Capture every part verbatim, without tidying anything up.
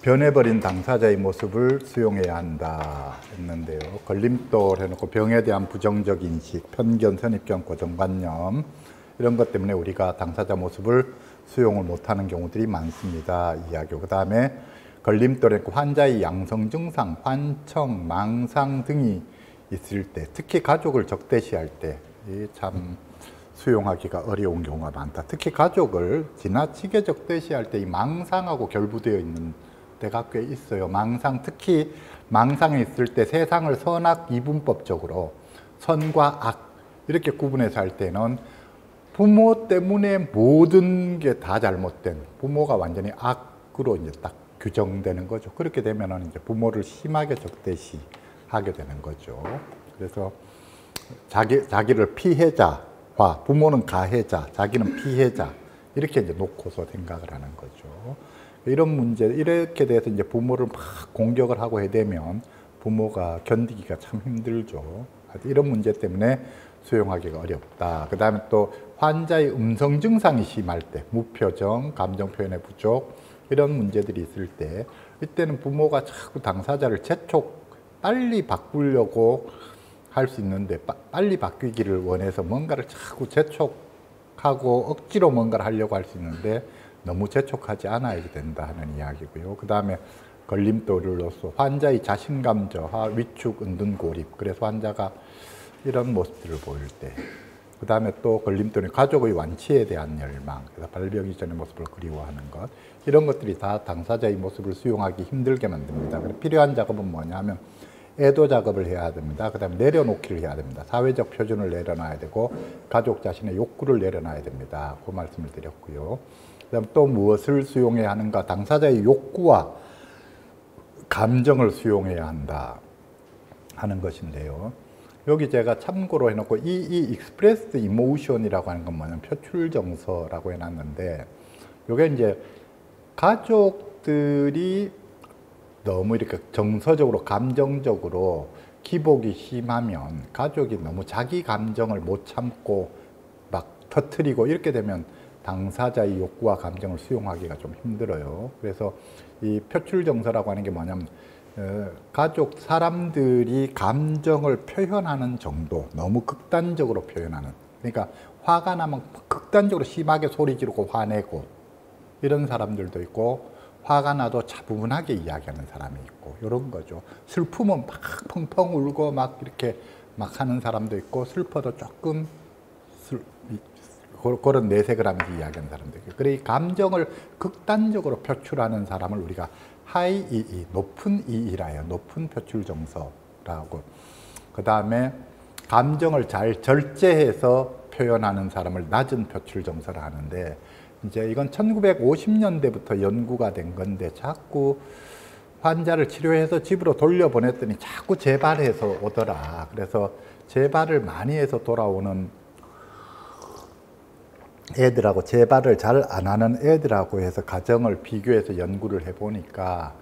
변해버린 당사자의 모습을 수용해야 한다 했는데요. 걸림돌 해놓고 병에 대한 부정적 인식, 편견, 선입견, 고정관념 이런 것 때문에 우리가 당사자 모습을 수용을 못하는 경우들이 많습니다. 이야기고 그 다음에 걸림돌 해놓고 환자의 양성 증상, 환청, 망상 등이 있을 때, 특히 가족을 적대시할 때 참 수용하기가 어려운 경우가 많다. 특히 가족을 지나치게 적대시할 때 이 망상하고 결부되어 있는 때가 꽤 있어요. 망상, 특히 망상이 있을 때 세상을 선악 이분법적으로 선과 악 이렇게 구분해서 할 때는 부모 때문에 모든 게 다 잘못된, 부모가 완전히 악으로 이제 딱 규정되는 거죠. 그렇게 되면은 이제 부모를 심하게 적대시하게 되는 거죠. 그래서 자기 자기를 피해자와, 부모는 가해자, 자기는 피해자 이렇게 이제 놓고서 생각을 하는 거죠. 이런 문제, 이렇게 돼서 이제 부모를 막 공격을 하고 해대면 부모가 견디기가 참 힘들죠. 이런 문제 때문에 수용하기가 어렵다. 그 다음에 또 환자의 음성 증상이 심할 때, 무표정, 감정 표현의 부족 이런 문제들이 있을 때, 이때는 부모가 자꾸 당사자를 재촉, 빨리 바꾸려고 할 수 있는데 빠, 빨리 바뀌기를 원해서 뭔가를 자꾸 재촉하고 억지로 뭔가를 하려고 할 수 있는데 너무 재촉하지 않아야 된다 하는 이야기고요. 그 다음에 걸림돌로서 환자의 자신감 저하, 위축, 은둔, 고립, 그래서 환자가 이런 모습들을 보일 때, 그 다음에 또 걸림돌이 가족의 완치에 대한 열망, 그래서 발병 이전의 모습을 그리워하는 것, 이런 것들이 다 당사자의 모습을 수용하기 힘들게 만듭니다. 그래서 필요한 작업은 뭐냐 하면 애도 작업을 해야 됩니다. 그 다음에 내려놓기를 해야 됩니다. 사회적 표준을 내려놔야 되고 가족 자신의 욕구를 내려놔야 됩니다. 그 말씀을 드렸고요. 그다음 또 무엇을 수용해야 하는가? 당사자의 욕구와 감정을 수용해야 한다 하는 것인데요. 여기 제가 참고로 해놓고 이, 이 expressed emotion이라고 하는 건 뭐냐면 표출 정서라고 해놨는데, 이게 이제 가족들이 너무 이렇게 정서적으로, 감정적으로 기복이 심하면, 가족이 너무 자기 감정을 못 참고 막 터뜨리고 이렇게 되면 당사자의 욕구와 감정을 수용하기가 좀 힘들어요. 그래서 이 표출 정서라고 하는 게 뭐냐면 가족 사람들이 감정을 표현하는 정도, 너무 극단적으로 표현하는, 그러니까 화가 나면 극단적으로 심하게 소리 지르고 화내고 이런 사람들도 있고, 화가 나도 차분하게 이야기하는 사람이 있고 이런 거죠. 슬픔은 막 펑펑 울고 막 이렇게 막 하는 사람도 있고, 슬퍼도 조금 슬... 그런 내색을 하면서 이야기하는 사람들. 그래, 이 감정을 극단적으로 표출하는 사람을 우리가 하이 이이, 높은 이이라 해요. 높은 표출 정서라고. 그 다음에 감정을 잘 절제해서 표현하는 사람을 낮은 표출 정서라 하는데, 이제 이건 천구백오십 년대부터 연구가 된 건데, 자꾸 환자를 치료해서 집으로 돌려보냈더니 자꾸 재발해서 오더라. 그래서 재발을 많이 해서 돌아오는 애들하고 재발을 잘 안 하는 애들하고 해서 가정을 비교해서 연구를 해보니까,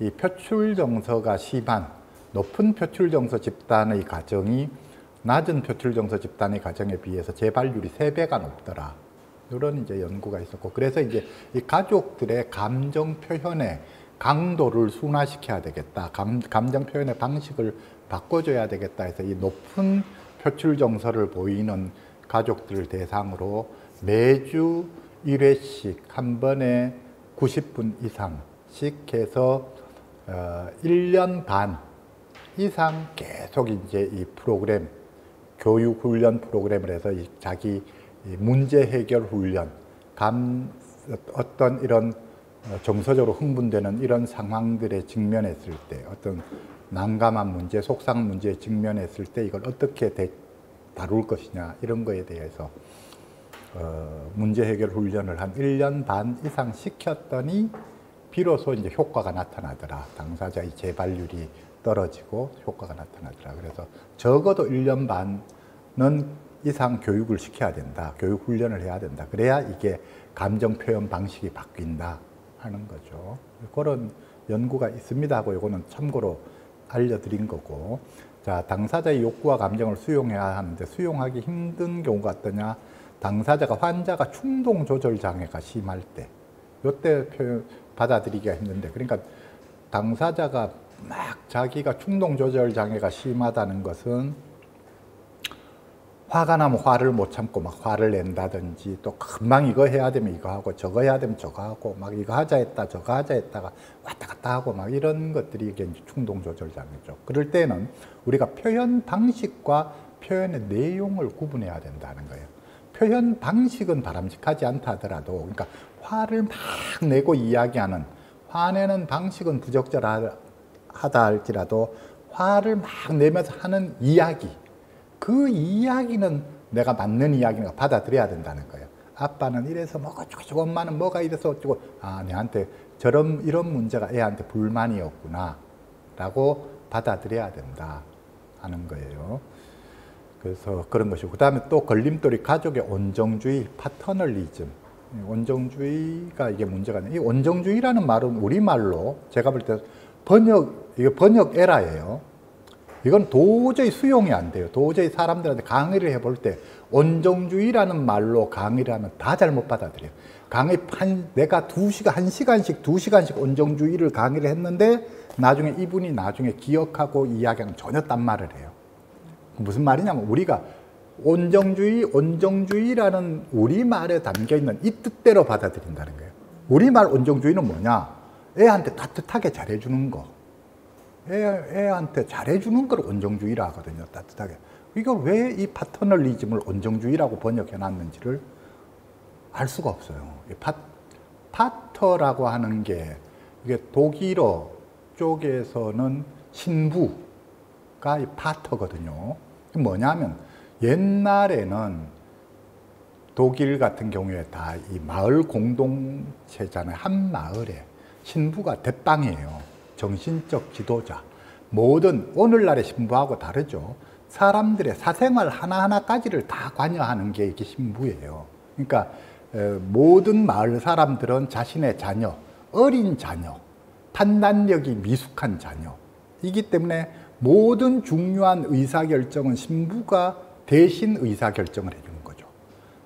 이 표출 정서가 심한 높은 표출 정서 집단의 가정이 낮은 표출 정서 집단의 가정에 비해서 재발률이 세 배가 높더라. 이런 이제 연구가 있었고, 그래서 이제 이 가족들의 감정 표현의 강도를 순화시켜야 되겠다, 감, 감정 표현의 방식을 바꿔줘야 되겠다 해서 이 높은 표출 정서를 보이는 가족들을 대상으로 매주 일 회씩 한 번에 구십 분 이상씩 해서 일 년 반 이상 계속 이제 이 프로그램, 교육 훈련 프로그램을 해서 이 자기 문제 해결 훈련, 감, 어떤 이런 정서적으로 흥분되는 이런 상황들에 직면했을 때, 어떤 난감한 문제, 속상한 문제에 직면했을 때 이걸 어떻게 대, 다룰 것이냐 이런 거에 대해서 어, 문제 해결 훈련을 한 일 년 반 이상 시켰더니 비로소 이제 효과가 나타나더라. 당사자의 재발률이 떨어지고 효과가 나타나더라. 그래서 적어도 일 년 반은 이상 교육을 시켜야 된다. 교육 훈련을 해야 된다. 그래야 이게 감정 표현 방식이 바뀐다 하는 거죠. 그런 연구가 있습니다 하고, 이거는 참고로 알려드린 거고. 자, 당사자의 욕구와 감정을 수용해야 하는데 수용하기 힘든 경우가 어떠냐? 당사자가 환자가 충동 조절 장애가 심할 때, 이때 표현 받아들이기가 힘든데, 그러니까 당사자가 막 자기가 충동 조절 장애가 심하다는 것은 화가 나면 화를 못 참고 막 화를 낸다든지, 또 금방 이거 해야 되면 이거 하고 저거 해야 되면 저거 하고 막 이거 하자 했다 저거 하자 했다가 왔다 갔다 하고 막 이런 것들이 이게 이제 충동 조절 장애죠. 그럴 때는 우리가 표현 방식과 표현의 내용을 구분해야 된다는 거예요. 표현 방식은 바람직하지 않다 하더라도, 그러니까 화를 막 내고 이야기하는, 화내는 방식은 부적절하다 할지라도 화를 막 내면서 하는 이야기, 그 이야기는 내가 맞는 이야기인가 받아들여야 된다는 거예요. 아빠는 이래서 뭐가 어쩌고, 엄마는 뭐가 이래서 어쩌고, 아, 내한테 저런 이런 문제가 애한테 불만이었구나 라고 받아들여야 된다 하는 거예요. 그래서 그런 것이고, 그 다음에 또 걸림돌이 가족의 온정주의, 파터널리즘. 온정주의가 이게 문제가 아니에요. 이 온정주의라는 말은 우리말로 제가 볼 때 번역, 이거 번역 에러예요. 이건 도저히 수용이 안 돼요. 도저히 사람들한테 강의를 해볼 때 온정주의라는 말로 강의를 하면 다 잘못 받아들여요. 강의 한, 내가 두 시간, 한 시간씩, 두 시간씩 온정주의를 강의를 했는데 나중에 이분이 나중에 기억하고 이야기하면 전혀 딴 말을 해요. 무슨 말이냐면 우리가 온정주의, 온정주의라는 우리말에 담겨있는 이 뜻대로 받아들인다는 거예요. 우리말 온정주의는 뭐냐? 애한테 따뜻하게 잘해주는 거. 애, 애한테 잘해주는 걸 온정주의라 하거든요. 따뜻하게. 이걸 왜 이 파터널리즘을 온정주의라고 번역해놨는지를 알 수가 없어요. 파, 파터라고 하는 게 이게 독일어 쪽에서는 신부가 이 파터거든요. 뭐냐면 옛날에는 독일 같은 경우에 다 이 마을 공동체잖아요. 한 마을에 신부가 대빵이에요. 정신적 지도자. 모든 오늘날의 신부하고 다르죠. 사람들의 사생활 하나하나까지를 다 관여하는 게 이게 신부예요. 그러니까 모든 마을 사람들은 자신의 자녀, 어린 자녀, 판단력이 미숙한 자녀이기 때문에 모든 중요한 의사결정은 신부가 대신 의사결정을 해주는 거죠.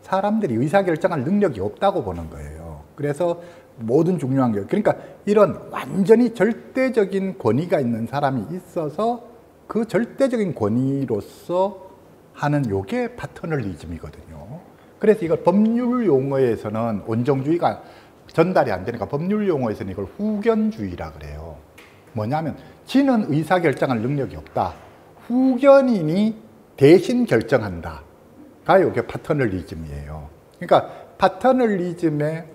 사람들이 의사결정할 능력이 없다고 보는 거예요. 그래서 모든 중요한 게, 그러니까 이런 완전히 절대적인 권위가 있는 사람이 있어서 그 절대적인 권위로서 하는 요게 파터널리즘이거든요. 그래서 이걸 법률 용어에서는 온정주의가 전달이 안 되니까 법률 용어에서는 이걸 후견주의라 그래요. 뭐냐면 지는 의사결정할 능력이 없다. 후견인이 대신 결정한다. 가 요게 파터널리즘이에요. 그러니까 파터널리즘의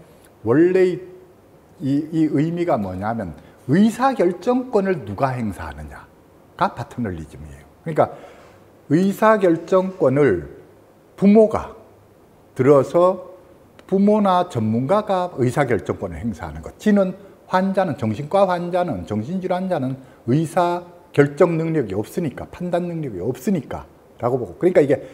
원래 이, 이, 이 의미가 뭐냐면 의사결정권을 누가 행사하느냐가 파터널리즘이에요. 그러니까 의사결정권을 부모가 들어서 부모나 전문가가 의사결정권을 행사하는 것. 지는 환자는, 정신과 환자는, 정신질환자는 의사결정 능력이 없으니까, 판단 능력이 없으니까 라고 보고, 그러니까 이게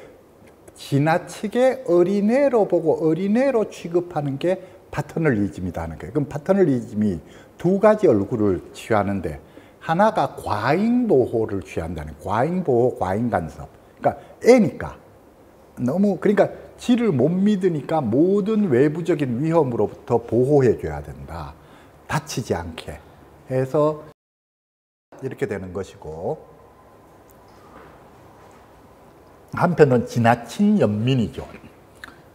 지나치게 어린애로 보고 어린애로 취급하는 게 파터널리즘이다 하는 거예요. 그럼 파터널리즘이 두 가지 얼굴을 취하는데, 하나가 과잉보호를 취한다는 거예요. 과잉보호, 과잉간섭. 그러니까 애니까 너무, 그러니까 지를 못 믿으니까 모든 외부적인 위험으로부터 보호해줘야 된다. 다치지 않게 해서 이렇게 되는 것이고, 한편은 지나친 연민이죠.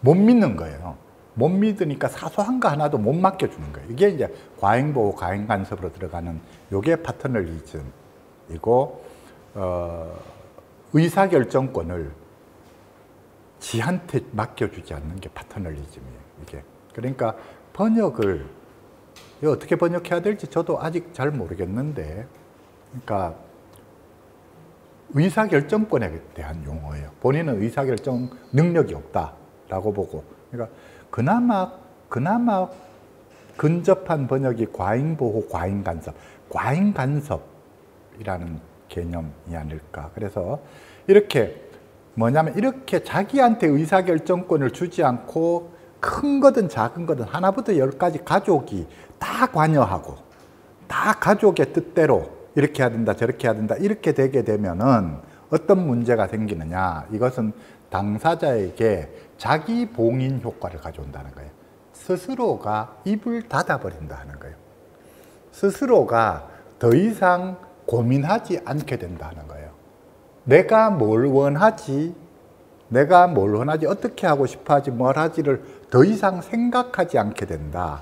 못 믿는 거예요. 못 믿으니까 사소한 거 하나도 못 맡겨주는 거예요. 이게 이제 과잉보호, 과잉간섭으로 들어가는 요게 파터널리즘이고, 어, 의사결정권을 지한테 맡겨주지 않는 게 파터널리즘이에요. 이게. 그러니까 번역을 어떻게 번역해야 될지 저도 아직 잘 모르겠는데, 그러니까 의사결정권에 대한 용어예요. 본인은 의사결정 능력이 없다라고 보고, 그러니까 그나마, 그나마 근접한 번역이 과잉보호, 과잉간섭, 과잉간섭이라는 개념이 아닐까. 그래서 이렇게 뭐냐면 이렇게 자기한테 의사결정권을 주지 않고 큰 거든 작은 거든 하나부터 열까지 가족이 다 관여하고 다 가족의 뜻대로 이렇게 해야 된다 저렇게 해야 된다 이렇게 되게 되면은 어떤 문제가 생기느냐, 이것은 당사자에게 자기 봉인 효과를 가져온다는 거예요. 스스로가 입을 닫아버린다는 거예요. 스스로가 더 이상 고민하지 않게 된다는 거예요. 내가 뭘 원하지, 내가 뭘 원하지, 어떻게 하고 싶어 하지, 뭘 하지를 더 이상 생각하지 않게 된다.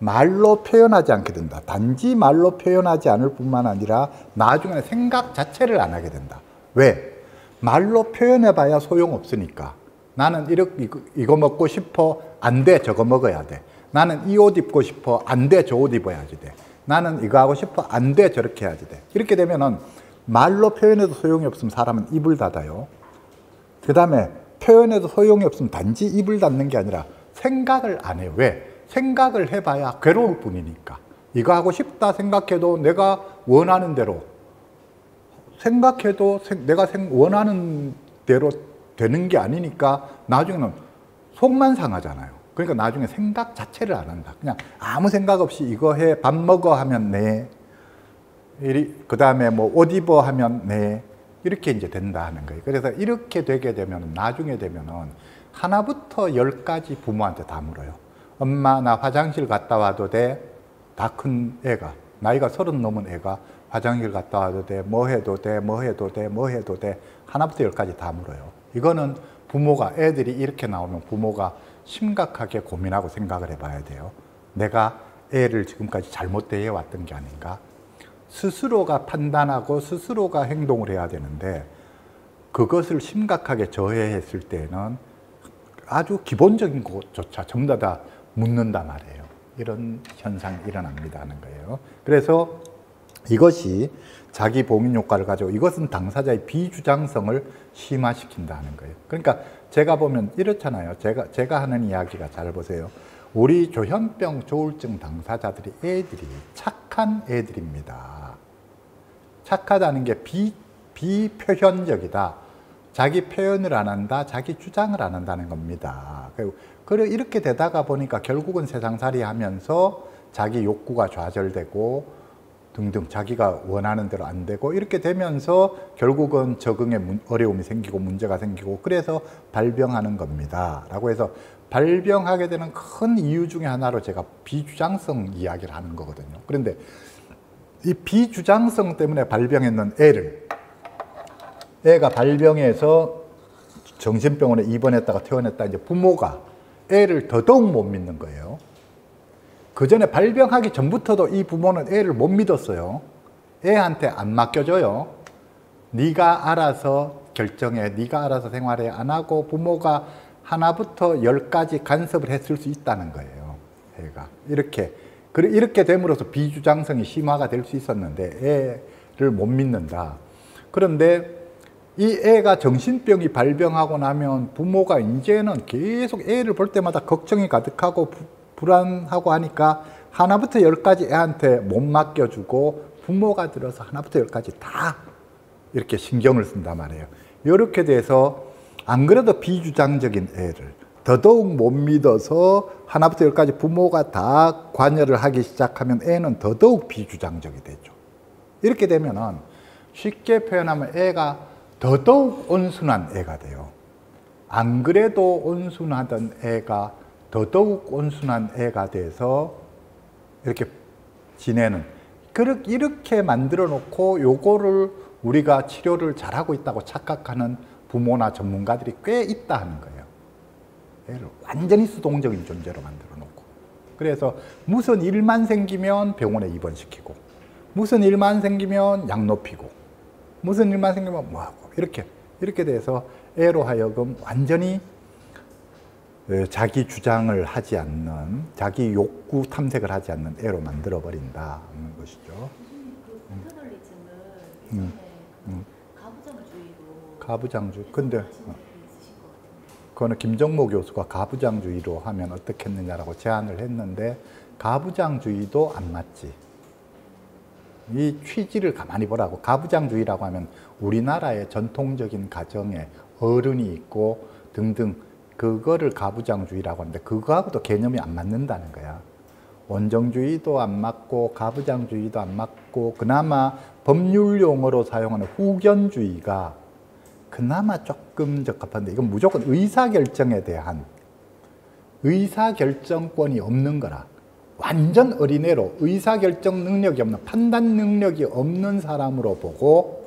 말로 표현하지 않게 된다. 단지 말로 표현하지 않을 뿐만 아니라 나중에 생각 자체를 안 하게 된다. 왜? 말로 표현해봐야 소용없으니까. 나는 이렇게 이거 먹고 싶어. 안 돼, 저거 먹어야 돼. 나는 이 옷 입고 싶어. 안 돼, 저 옷 입어야지 돼. 나는 이거 하고 싶어. 안 돼, 저렇게 해야지 돼. 이렇게 되면은 말로 표현해도 소용이 없으면 사람은 입을 닫아요. 그 다음에 표현해도 소용이 없으면 단지 입을 닫는 게 아니라 생각을 안 해요. 왜? 생각을 해봐야 괴로울 뿐이니까. 이거 하고 싶다 생각해도 내가 원하는 대로 생각해도 내가 원하는 대로 되는 게 아니니까 나중에는 속만 상하잖아요. 그러니까 나중에 생각 자체를 안 한다. 그냥 아무 생각 없이 이거 해, 밥 먹어 하면 네, 그 다음에 뭐 옷 입어 하면 네, 이렇게 이제 된다 하는 거예요. 그래서 이렇게 되게 되면 나중에 되면은 하나부터 열까지 부모한테 다 물어요. 엄마, 나 화장실 갔다 와도 돼? 다 큰 애가, 나이가 서른 넘은 애가 화장실 갔다 와도 돼? 뭐 해도 돼? 뭐 해도 돼? 뭐 해도 돼? 하나부터 열까지 다 물어요. 이거는 부모가, 애들이 이렇게 나오면 부모가 심각하게 고민하고 생각을 해봐야 돼요. 내가 애를 지금까지 잘못 대해왔던 게 아닌가? 스스로가 판단하고 스스로가 행동을 해야 되는데 그것을 심각하게 저해했을 때는 아주 기본적인 것조차 전부 다 묻는다 말이에요. 이런 현상이 일어납니다 하는 거예요. 그래서 이것이 자기 봉인 효과를 가지고 이것은 당사자의 비주장성을 심화시킨다 하는 거예요. 그러니까 제가 보면 이렇잖아요. 제가, 제가 하는 이야기가, 잘 보세요. 우리 조현병, 조울증 당사자들이 애들이 착한 애들입니다. 착하다는 게 비, 비표현적이다. 자기 표현을 안 한다. 자기 주장을 안 한다는 겁니다. 그리고 이렇게 되다가 보니까 결국은 세상살이 하면서 자기 욕구가 좌절되고 등등 자기가 원하는 대로 안 되고 이렇게 되면서 결국은 적응에 어려움이 생기고 문제가 생기고 그래서 발병하는 겁니다. 라고 해서 발병하게 되는 큰 이유 중에 하나로 제가 비주장성 이야기를 하는 거거든요. 그런데 이 비주장성 때문에 발병했는 애를, 애가 발병해서 정신병원에 입원했다가 퇴원했다, 이제 부모가 애를 더더욱 못 믿는 거예요. 그 전에 발병하기 전부터도 이 부모는 애를 못 믿었어요. 애한테 안 맡겨줘요. 네가 알아서 결정해, 네가 알아서 생활해 안 하고 부모가 하나부터 열까지 간섭을 했을 수 있다는 거예요. 애가 이렇게 이렇게 됨으로써 비주장성이 심화가 될 수 있었는데 애를 못 믿는다. 그런데 이 애가 정신병이 발병하고 나면 부모가 이제는 계속 애를 볼 때마다 걱정이 가득하고 부, 불안하고 하니까 하나부터 열까지 애한테 못 맡겨주고 부모가 들어서 하나부터 열까지 다 이렇게 신경을 쓴단 말이에요. 이렇게 돼서 안 그래도 비주장적인 애를 더더욱 못 믿어서 하나부터 열까지 부모가 다 관여를 하기 시작하면 애는 더더욱 비주장적이 되죠. 이렇게 되면은 쉽게 표현하면 애가 더더욱 온순한 애가 돼요. 안 그래도 온순하던 애가 더더욱 온순한 애가 돼서 이렇게 지내는, 이렇게 만들어 놓고 요거를 우리가 치료를 잘하고 있다고 착각하는 부모나 전문가들이 꽤 있다 하는 거예요. 애를 완전히 수동적인 존재로 만들어 놓고, 그래서 무슨 일만 생기면 병원에 입원시키고 무슨 일만 생기면 약 높이고 무슨 일만 생기면 뭐하고, 이렇게 이렇게 돼서 애로 하여금 완전히 자기 주장을 하지 않는, 자기 욕구 탐색을 하지 않는 애로 만들어버린다 하는 것이죠. 패터널리즘은 음. 음. 가부장주의로 가부장주의. 근데 그거는 김정모 교수가 가부장주의로 하면 어떻겠느냐라고 제안을 했는데 가부장주의도 안 맞지. 이 취지를 가만히 보라고. 가부장주의라고 하면 우리나라의 전통적인 가정에 어른이 있고 등등, 그거를 가부장주의라고 하는데 그거하고도 개념이 안 맞는다는 거야. 원정주의도 안 맞고 가부장주의도 안 맞고 그나마 법률 용어로 사용하는 후견주의가 그나마 조금 적합한데, 이건 무조건 의사결정에 대한, 의사결정권이 없는 거라. 완전 어린애로 의사결정 능력이 없는, 판단 능력이 없는 사람으로 보고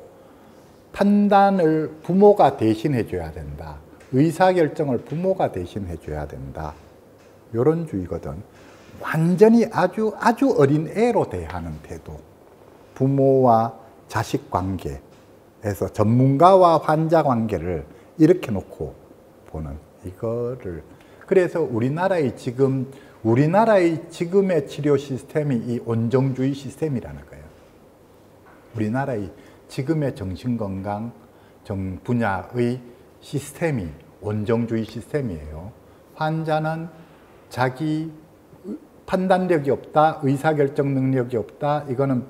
판단을 부모가 대신해 줘야 된다. 의사결정을 부모가 대신해 줘야 된다. 이런 주의거든. 완전히 아주 아주 어린애로 대하는 태도. 부모와 자식 관계에서 전문가와 환자 관계를 이렇게 놓고 보는 이거를. 그래서 우리나라의 지금 우리나라의 지금의 치료 시스템이 이 온정주의 시스템이라는 거예요. 우리나라의 지금의 정신건강 분야의 시스템이 온정주의 시스템이에요. 환자는 자기 판단력이 없다, 의사결정 능력이 없다, 이거는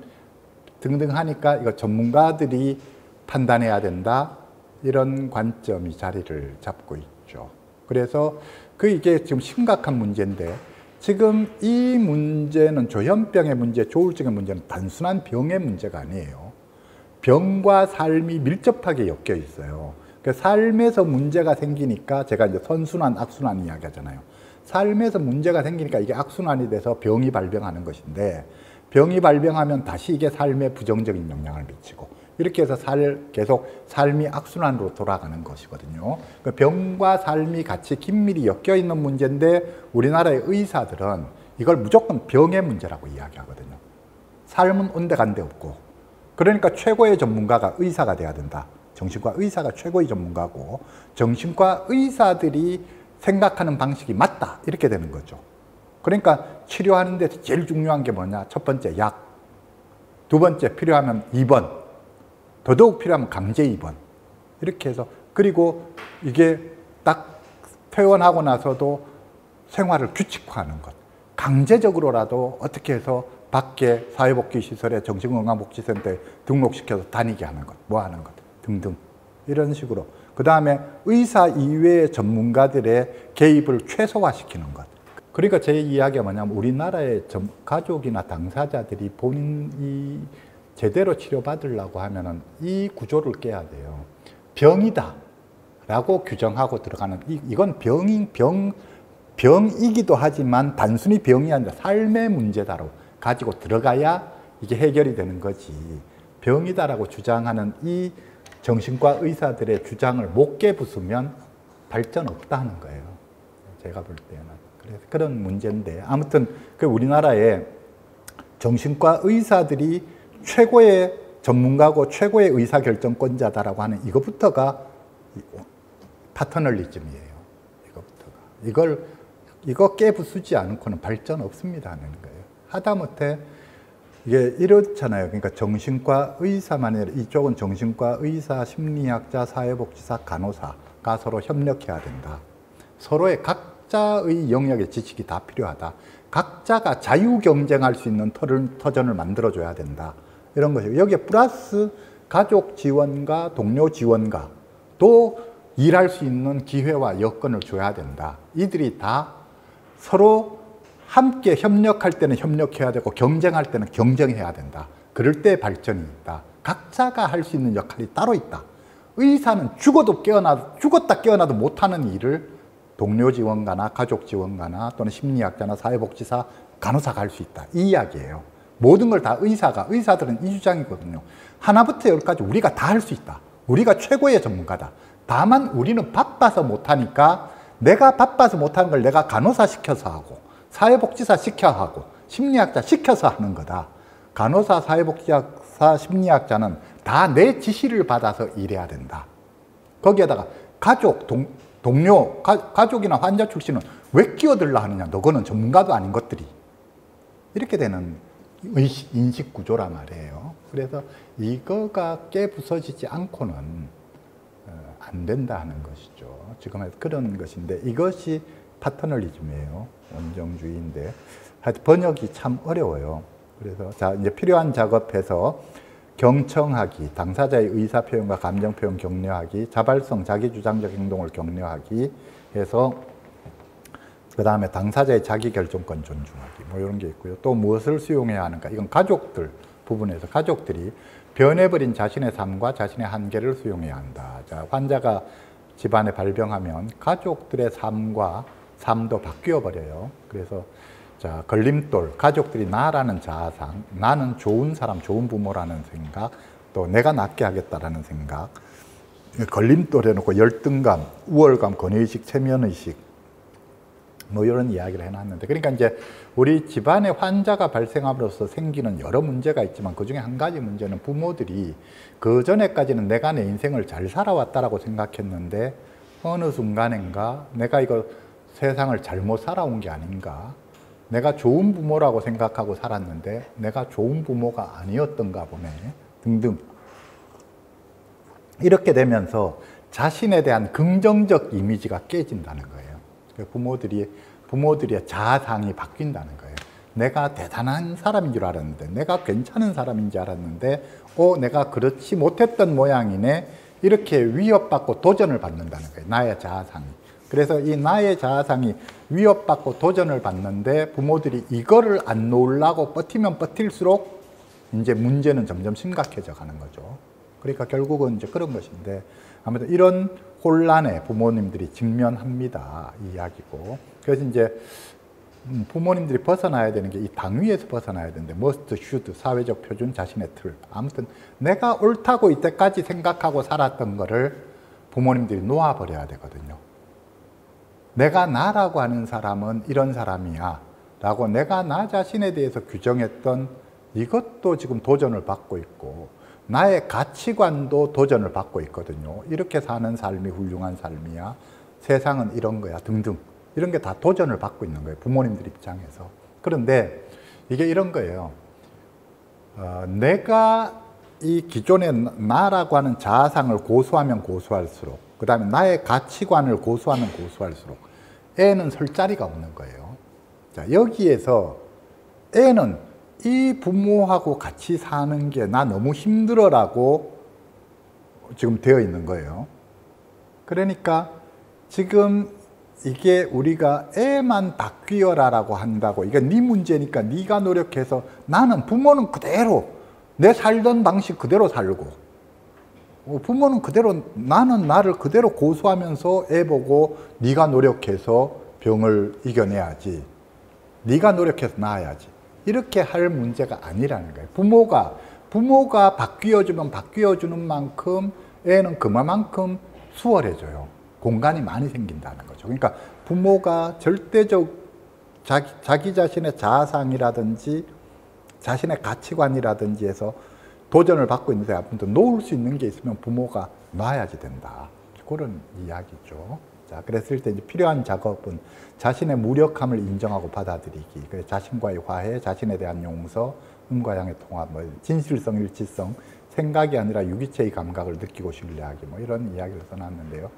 등등 하니까 이거 전문가들이 판단해야 된다, 이런 관점이 자리를 잡고 있죠. 그래서 그 이게 지금 심각한 문제인데, 지금 이 문제는 조현병의 문제, 조울증의 문제는 단순한 병의 문제가 아니에요. 병과 삶이 밀접하게 엮여 있어요. 그러니까 삶에서 문제가 생기니까, 제가 이제 선순환, 악순환 이야기 하잖아요. 삶에서 문제가 생기니까 이게 악순환이 돼서 병이 발병하는 것인데, 병이 발병하면 다시 이게 삶에 부정적인 영향을 미치고, 이렇게 해서 살, 계속 삶이 악순환으로 돌아가는 것이거든요. 병과 삶이 같이 긴밀히 엮여 있는 문제인데, 우리나라의 의사들은 이걸 무조건 병의 문제라고 이야기하거든요. 삶은 온데간데 없고, 그러니까 최고의 전문가가 의사가 돼야 된다. 정신과 의사가 최고의 전문가고, 정신과 의사들이 생각하는 방식이 맞다, 이렇게 되는 거죠. 그러니까 치료하는 데서 제일 중요한 게 뭐냐? 첫 번째 약, 두 번째 필요하면 입원, 더더욱 필요하면 강제 입원, 이렇게 해서. 그리고 이게 딱 퇴원하고 나서도 생활을 규칙화하는 것, 강제적으로라도 어떻게 해서 밖에 사회복지시설에, 정신건강복지센터에 등록시켜서 다니게 하는 것, 뭐 하는 것 등등, 이런 식으로. 그 다음에 의사 이외의 전문가들의 개입을 최소화시키는 것. 그러니까 제 이야기가 뭐냐면, 우리나라의 가족이나 당사자들이 본인이 제대로 치료받으려고 하면은 이 구조를 깨야 돼요. 병이다 라고 규정하고 들어가는, 이건 병이, 병, 병이기도 하지만 단순히 병이 아니라 삶의 문제다로 가지고 들어가야 이게 해결이 되는 거지. 병이다 라고 주장하는 이 정신과 의사들의 주장을 못 깨부수면 발전 없다는 거예요, 제가 볼 때는. 그래서 그런 문제인데, 아무튼 그 우리나라의 정신과 의사들이 최고의 전문가고 최고의 의사결정권자다라고 하는 이거부터가 파터널리즘이에요. 이거부터가. 이걸, 이거 깨부수지 않고는 발전 없습니다 하는 거예요. 하다못해 이게 이렇잖아요. 그러니까 정신과 의사만 아니라 이쪽은 정신과 의사, 심리학자, 사회복지사, 간호사가 서로 협력해야 된다. 서로의 각자의 영역의 지식이 다 필요하다. 각자가 자유 경쟁할 수 있는 터를, 터전을 만들어줘야 된다. 이런 것이고, 여기에 플러스 가족 지원과 동료 지원과 또 일할 수 있는 기회와 여건을 줘야 된다. 이들이 다 서로 함께 협력할 때는 협력해야 되고, 경쟁할 때는 경쟁해야 된다. 그럴 때 발전이 있다. 각자가 할 수 있는 역할이 따로 있다. 의사는 죽어도 깨어나, 죽었다 깨어나도 못하는 일을 동료 지원가나 가족 지원가나 또는 심리학자나 사회복지사, 간호사가 할 수 있다, 이 이야기예요. 모든 걸 다 의사가, 의사들은 이 주장이거든요. 하나부터 열까지 우리가 다 할 수 있다. 우리가 최고의 전문가다. 다만 우리는 바빠서 못하니까, 내가 바빠서 못하는 걸 내가 간호사 시켜서 하고, 사회복지사 시켜서 하고, 심리학자 시켜서 하는 거다. 간호사, 사회복지사, 심리학자는 다 내 지시를 받아서 일해야 된다. 거기에다가 가족, 동, 동료, 가, 가족이나 환자 출신은 왜 끼어들라 하느냐, 너거는 전문가도 아닌 것들이, 이렇게 되는 의식, 인식 구조라 말이에요. 그래서 이거가 깨부서지지 않고는 안 된다는 것이죠. 지금 그런 것인데, 이것이 파터널리즘이에요. 온정주의인데, 하여튼 번역이 참 어려워요. 그래서 자, 이제 필요한 작업해서 경청하기, 당사자의 의사표현과 감정표현 격려하기, 자발성, 자기주장적 행동을 격려하기 해서, 그 다음에 당사자의 자기결정권 존중하기, 뭐 이런 게 있고요. 또 무엇을 수용해야 하는가, 이건 가족들, 부분에서 가족들이 변해버린 자신의 삶과 자신의 한계를 수용해야 한다. 자, 환자가 집안에 발병하면 가족들의 삶과 삶도 바뀌어 버려요. 그래서 자, 걸림돌, 가족들이 나라는 자아상, 나는 좋은 사람, 좋은 부모라는 생각, 또 내가 낫게 하겠다라는 생각, 걸림돌 해놓고 열등감, 우월감, 권위의식, 체면의식, 뭐 이런 이야기를 해놨는데, 그러니까 이제 우리 집안에 환자가 발생함으로써 생기는 여러 문제가 있지만 그중에 한 가지 문제는 부모들이 그전에까지는 내가 내 인생을 잘 살아왔다라고 생각했는데 어느 순간인가 내가 이거 세상을 잘못 살아온 게 아닌가, 내가 좋은 부모라고 생각하고 살았는데 내가 좋은 부모가 아니었던가 보네 등등, 이렇게 되면서 자신에 대한 긍정적 이미지가 깨진다는 거예요. 부모들이, 부모들의 자아상이 바뀐다는 거예요. 내가 대단한 사람인 줄 알았는데, 내가 괜찮은 사람인 줄 알았는데, 어, 내가 그렇지 못했던 모양이네. 이렇게 위협받고 도전을 받는다는 거예요. 나의 자아상이. 그래서 이 나의 자아상이 위협받고 도전을 받는데, 부모들이 이거를 안 놓으려고 버티면 버틸수록 이제 문제는 점점 심각해져 가는 거죠. 그러니까 결국은 이제 그런 것인데, 아무튼 이런 혼란에 부모님들이 직면합니다. 이 이야기고. 그래서 이제 부모님들이 벗어나야 되는 게 이 당위에서 벗어나야 되는데, 머스트, 슈드, 사회적 표준, 자신의 틀. 아무튼 내가 옳다고 이때까지 생각하고 살았던 거를 부모님들이 놓아버려야 되거든요. 내가 나라고 하는 사람은 이런 사람이야 라고 내가 나 자신에 대해서 규정했던 이것도 지금 도전을 받고 있고, 나의 가치관도 도전을 받고 있거든요. 이렇게 사는 삶이 훌륭한 삶이야. 세상은 이런 거야. 등등. 이런 게 다 도전을 받고 있는 거예요. 부모님들 입장에서. 그런데 이게 이런 거예요. 어, 내가 이 기존의 나라고 하는 자아상을 고수하면 고수할수록, 그 다음에 나의 가치관을 고수하면 고수할수록 애는 설 자리가 없는 거예요. 자, 여기에서 애는 이 부모하고 같이 사는 게 나 너무 힘들어라고 지금 되어 있는 거예요. 그러니까 지금 이게 우리가 애만 바뀌어라라고 한다고, 이게 네 문제니까 네가 노력해서, 나는 부모는 그대로 내 살던 방식 그대로 살고, 부모는 그대로, 나는 나를 그대로 고수하면서 애 보고 네가 노력해서 병을 이겨내야지, 네가 노력해서 나아야지, 이렇게 할 문제가 아니라는 거예요. 부모가, 부모가 바뀌어주면 바뀌어주는 만큼 애는 그만큼 수월해져요. 공간이 많이 생긴다는 거죠. 그러니까 부모가 절대적 자기, 자기 자신의 자아상이라든지 자신의 가치관이라든지 해서 도전을 받고 있는데, 아무도 놓을 수 있는 게 있으면 부모가 놔야지 된다. 그런 이야기죠. 자, 그랬을 때 이제 필요한 작업은 자신의 무력함을 인정하고 받아들이기, 자신과의 화해, 자신에 대한 용서, 음과 양의 통합, 뭐 진실성, 일치성, 생각이 아니라 유기체의 감각을 느끼고 신뢰하기, 뭐 이런 이야기를 써놨는데요.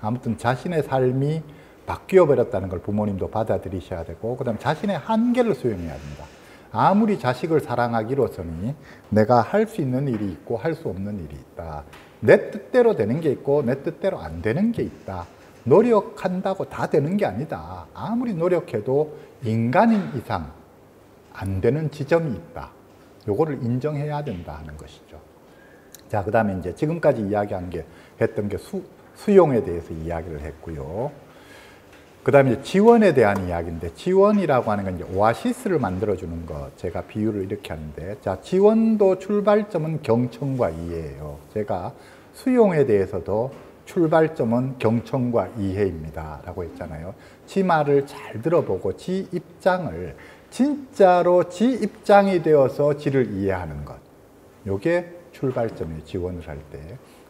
아무튼 자신의 삶이 바뀌어버렸다는 걸 부모님도 받아들이셔야 되고, 그 다음 자신의 한계를 수용해야 됩니다. 아무리 자식을 사랑하기로서니 내가 할 수 있는 일이 있고 할 수 없는 일이 있다. 내 뜻대로 되는 게 있고 내 뜻대로 안 되는 게 있다. 노력한다고 다 되는 게 아니다. 아무리 노력해도 인간인 이상 안 되는 지점이 있다. 요거를 인정해야 된다 하는 것이죠. 자, 그 다음에 이제 지금까지 이야기한 게, 했던 게 수, 수용에 대해서 이야기를 했고요. 그 다음에 지원에 대한 이야기인데, 지원이라고 하는 건 이제 오아시스를 만들어주는 것. 제가 비유를 이렇게 하는데, 자, 지원도 출발점은 경청과 이해예요. 제가 수용에 대해서도 출발점은 경청과 이해입니다 라고 했잖아요. 지 말을 잘 들어보고 지 입장을 진짜로 지 입장이 되어서 지를 이해하는 것, 요게 출발점이에요. 지원을 할 때.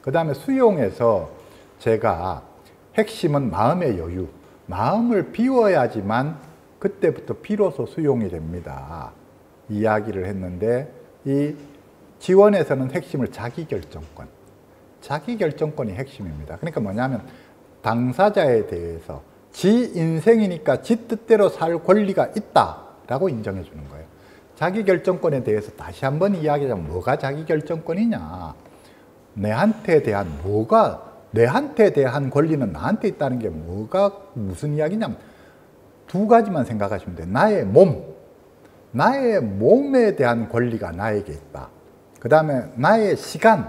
그 다음에 수용에서 제가 핵심은 마음의 여유, 마음을 비워야지만 그때부터 비로소 수용이 됩니다 이야기를 했는데, 이 지원에서는 핵심을 자기결정권, 자기결정권이 핵심입니다. 그러니까 뭐냐면 당사자에 대해서 지 인생이니까 지 뜻대로 살 권리가 있다라고 인정해 주는 거예요. 자기결정권에 대해서 다시 한번 이야기하자면, 뭐가 자기결정권이냐, 내한테 대한 뭐가, 내한테 대한 권리는 나한테 있다는 게 뭐가 무슨 이야기냐면 두 가지만 생각하시면 돼요. 나의 몸, 나의 몸에 대한 권리가 나에게 있다. 그 다음에 나의 시간에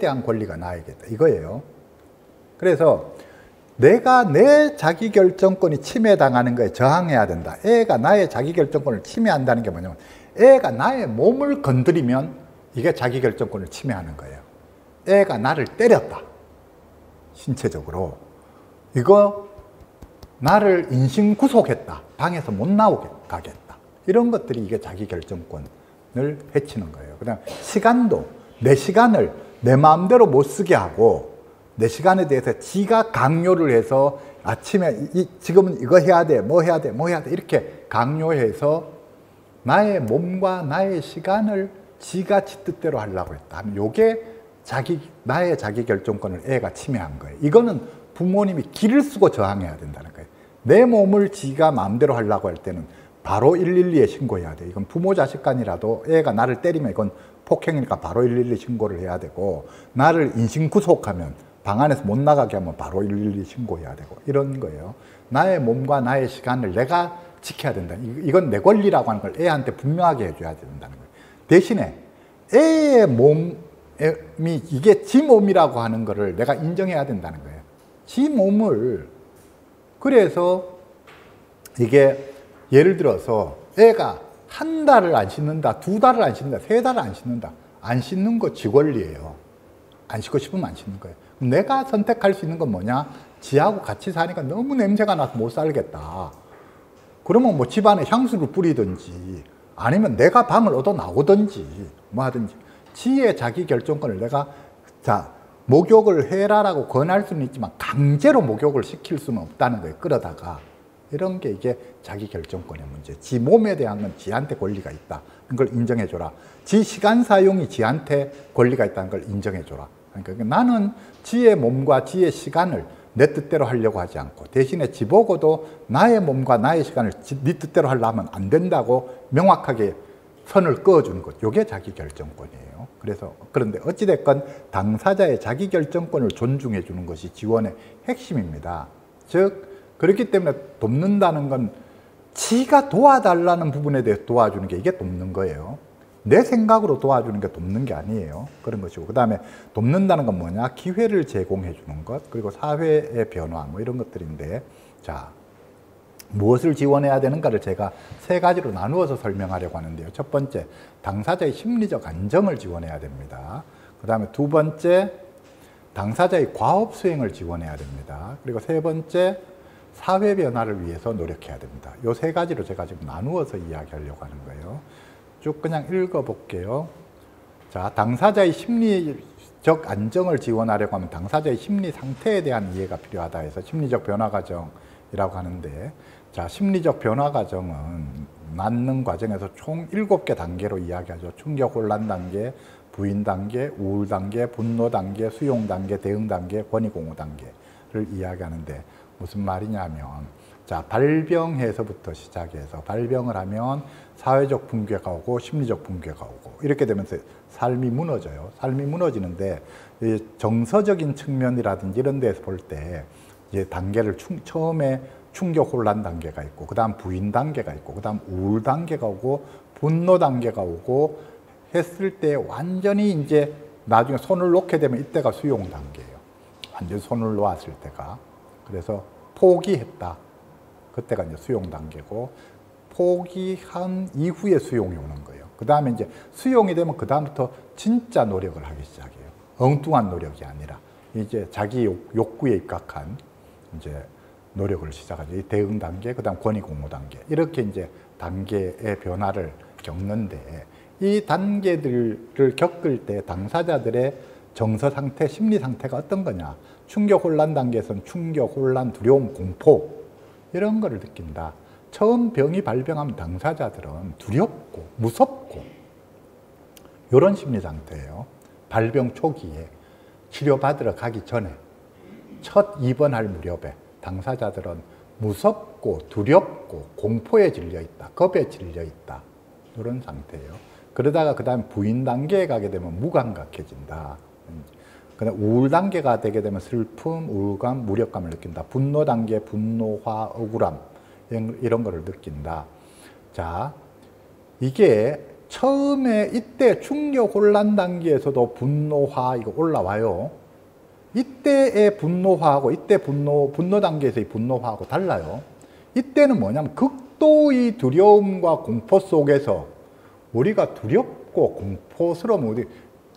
대한 권리가 나에게 있다. 이거예요. 그래서 내가 내 자기결정권이 침해당하는 거에 저항해야 된다. 애가 나의 자기결정권을 침해한다는 게 뭐냐면 애가 나의 몸을 건드리면 이게 자기결정권을 침해하는 거예요. 애가 나를 때렸다. 신체적으로. 이거 나를 인신구속했다. 방에서 못 나오게 가겠다. 이런 것들이 이게 자기결정권을 해치는 거예요. 그다음 시간도 내 시간을 내 마음대로 못 쓰게 하고 내 시간에 대해서 지가 강요를 해서 아침에 이, 지금은 이거 해야 돼, 뭐 해야 돼, 뭐 해야 돼 이렇게 강요해서 나의 몸과 나의 시간을 지가 지 뜻대로 하려고 했다. 이게 자기, 나의 자기결정권을 애가 침해한 거예요. 이거는 부모님이 기를 쓰고 저항해야 된다는 거예요. 내 몸을 지가 마음대로 하려고 할 때는 바로 일일이에 신고해야 돼요. 이건 부모 자식 간이라도 애가 나를 때리면 이건 폭행이니까 바로 일일이 신고를 해야 되고 나를 인신구속하면 방 안에서 못 나가게 하면 바로 일일이 신고해야 되고 이런 거예요. 나의 몸과 나의 시간을 내가 지켜야 된다. 이건 내 권리라고 하는 걸 애한테 분명하게 해줘야 된다는 거예요. 대신에 애의 몸이 이게 지 몸이라고 하는 거를 내가 인정해야 된다는 거예요. 지 몸을. 그래서 이게 예를 들어서 애가 한 달을 안 씻는다, 두 달을 안 씻는다, 세 달을 안 씻는다. 안 씻는 거 지 권리예요. 안 씻고 싶으면 안 씻는 거예요. 내가 선택할 수 있는 건 뭐냐? 지하고 같이 사니까 너무 냄새가 나서 못 살겠다. 그러면 뭐 집안에 향수를 뿌리든지 아니면 내가 방을 얻어 나오든지 뭐 하든지 지의 자기 결정권을 내가 자 목욕을 해라라고 권할 수는 있지만 강제로 목욕을 시킬 수는 없다는 거예요. 끌어다가. 이런 게 이게 자기 결정권의 문제. 지 몸에 대한 건 지한테 권리가 있다. 그걸 인정해줘라. 지 시간 사용이 지한테 권리가 있다는 걸 인정해줘라. 그러니까 나는 지의 몸과 지의 시간을 내 뜻대로 하려고 하지 않고 대신에 지 보고도 나의 몸과 나의 시간을 지, 네 뜻대로 하려면 안 된다고 명확하게 선을 그어주는 것. 이게 자기결정권이에요. 그래서 그런데 어찌됐건 당사자의 자기결정권을 존중해 주는 것이 지원의 핵심입니다. 즉 그렇기 때문에 돕는다는 건 지가 도와달라는 부분에 대해서 도와주는 게 이게 돕는 거예요. 내 생각으로 도와주는 게 돕는 게 아니에요. 그런 것이고 그 다음에 돕는다는 건 뭐냐? 기회를 제공해 주는 것 그리고 사회의 변화 뭐 이런 것들인데 자 무엇을 지원해야 되는가를 제가 세 가지로 나누어서 설명하려고 하는데요. 첫 번째, 당사자의 심리적 안정을 지원해야 됩니다. 그 다음에 두 번째, 당사자의 과업 수행을 지원해야 됩니다. 그리고 세 번째, 사회 변화를 위해서 노력해야 됩니다. 요 세 가지로 제가 지금 나누어서 이야기하려고 하는 거예요. 쭉 그냥 읽어볼게요. 자, 당사자의 심리적 안정을 지원하려고 하면 당사자의 심리 상태에 대한 이해가 필요하다 해서 심리적 변화 과정이라고 하는데 자, 심리적 변화 과정은 낫는 과정에서 총 일곱 개 단계로 이야기하죠. 충격, 혼란 단계, 부인 단계, 우울 단계, 분노 단계, 수용 단계, 대응 단계, 권위 공호 단계를 이야기하는데 무슨 말이냐면 자, 발병에서부터 시작해서 발병을 하면 사회적 붕괴가 오고 심리적 붕괴가 오고 이렇게 되면서 삶이 무너져요. 삶이 무너지는데 정서적인 측면이라든지 이런 데서 볼 때 이제 단계를 충, 처음에 충격 혼란 단계가 있고 그 다음 부인 단계가 있고 그 다음 우울 단계가 오고 분노 단계가 오고 했을 때 완전히 이제 나중에 손을 놓게 되면 이때가 수용 단계예요. 완전히 손을 놓았을 때가. 그래서 포기했다. 그때가 이제 수용 단계고 포기한 이후에 수용이 오는 거예요. 그 다음에 이제 수용이 되면 그 다음부터 진짜 노력을 하기 시작해요. 엉뚱한 노력이 아니라 이제 자기 욕구에 입각한 이제 노력을 시작하죠. 이 대응 단계, 그 다음 권위 공호 단계 이렇게 이제 단계의 변화를 겪는데 이 단계들을 겪을 때 당사자들의 정서 상태, 심리 상태가 어떤 거냐? 충격 혼란 단계에서는 충격, 혼란, 두려움, 공포 이런 거를 느낀다. 처음 병이 발병하면 당사자들은 두렵고 무섭고 이런 심리 상태예요. 발병 초기에 치료받으러 가기 전에 첫 입원할 무렵에 당사자들은 무섭고 두렵고 공포에 질려있다. 겁에 질려있다. 이런 상태예요. 그러다가 그 다음 부인 단계에 가게 되면 무감각해진다. 우울 단계가 되게 되면 슬픔, 우울감, 무력감을 느낀다. 분노 단계, 분노화, 억울함 이런, 이런 거를 느낀다. 자, 이게 처음에 이때 충격 혼란 단계에서도 분노화 이거 올라와요. 이때의 분노화하고 이때 분노 분노 단계에서의 분노화하고 달라요. 이때는 뭐냐면 극도의 두려움과 공포 속에서 우리가 두렵고 공포스러운 우리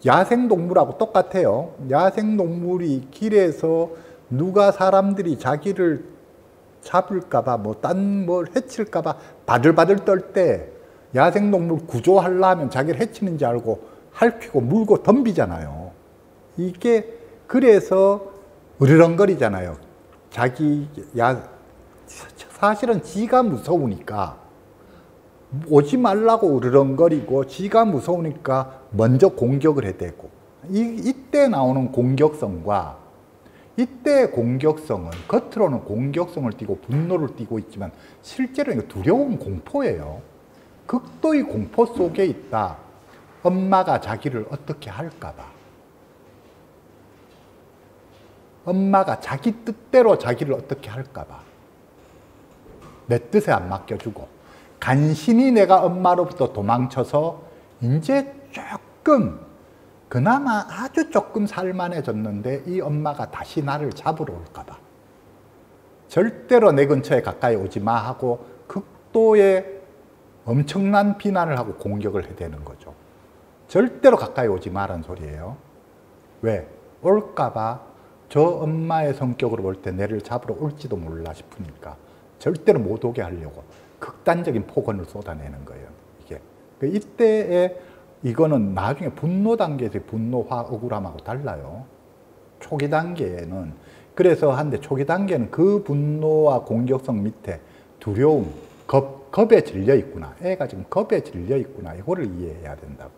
야생동물하고 똑같아요. 야생동물이 길에서 누가 사람들이 자기를 잡을까봐 뭐 딴 뭘 해칠까봐 바들바들 떨 때 야생동물 구조하려면 자기를 해치는지 알고 핥히고 물고 덤비잖아요. 이게 그래서 으르렁거리잖아요. 자기 야 사실은 지가 무서우니까 오지 말라고 으르렁거리고 지가 무서우니까 먼저 공격을 해대고 이, 이때 나오는 공격성과 이때 공격성은 겉으로는 공격성을 띠고 분노를 띠고 있지만 실제로는 두려운 공포예요. 극도의 공포 속에 있다. 엄마가 자기를 어떻게 할까봐. 엄마가 자기 뜻대로 자기를 어떻게 할까봐. 내 뜻에 안 맡겨주고 간신히 내가 엄마로부터 도망쳐서 이제 조금 그나마 아주 조금 살만해졌는데 이 엄마가 다시 나를 잡으러 올까봐. 절대로 내 근처에 가까이 오지 마 하고 극도의 엄청난 비난을 하고 공격을 해대는 거죠. 절대로 가까이 오지 마라는 소리예요. 왜? 올까봐 저 엄마의 성격으로 볼 때 내를 잡으러 올지도 몰라 싶으니까 절대로 못 오게 하려고 극단적인 폭언을 쏟아내는 거예요. 이게 이때에 이거는 나중에 분노 단계에서 분노화 억울함하고 달라요. 초기 단계는 그래서 한데 초기 단계는 그 분노와 공격성 밑에 두려움, 겁 겁에 질려 있구나. 애가 지금 겁에 질려 있구나. 이거를 이해해야 된다고.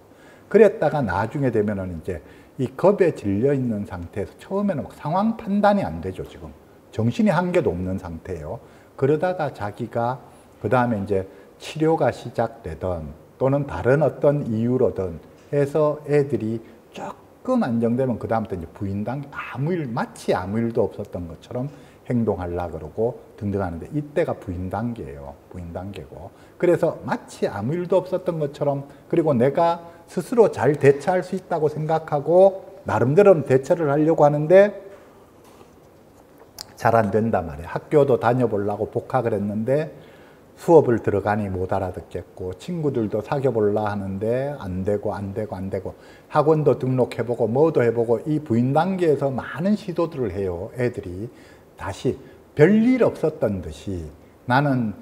그랬다가 나중에 되면은 이제 이 겁에 질려 있는 상태에서 처음에는 막 상황 판단이 안 되죠. 지금 정신이 한 개도 없는 상태예요. 그러다가 자기가 그 다음에 이제 치료가 시작되던 또는 다른 어떤 이유로든 해서 애들이 조금 안정되면 그 다음부터 이제 부인당 아무 일 마치 아무 일도 없었던 것처럼 행동하려고 그러고 등등 하는데 이때가 부인 단계예요. 부인 단계고 그래서 마치 아무 일도 없었던 것처럼 그리고 내가 스스로 잘 대처할 수 있다고 생각하고 나름대로는 대처를 하려고 하는데 잘 안 된단 말이에요. 학교도 다녀보려고 복학을 했는데 수업을 들어가니 못 알아듣겠고 친구들도 사귀어보려 하는데 안 되고 안 되고 안 되고 학원도 등록해보고 뭐도 해보고 이 부인 단계에서 많은 시도들을 해요. 애들이 다시 별일 없었던 듯이 나는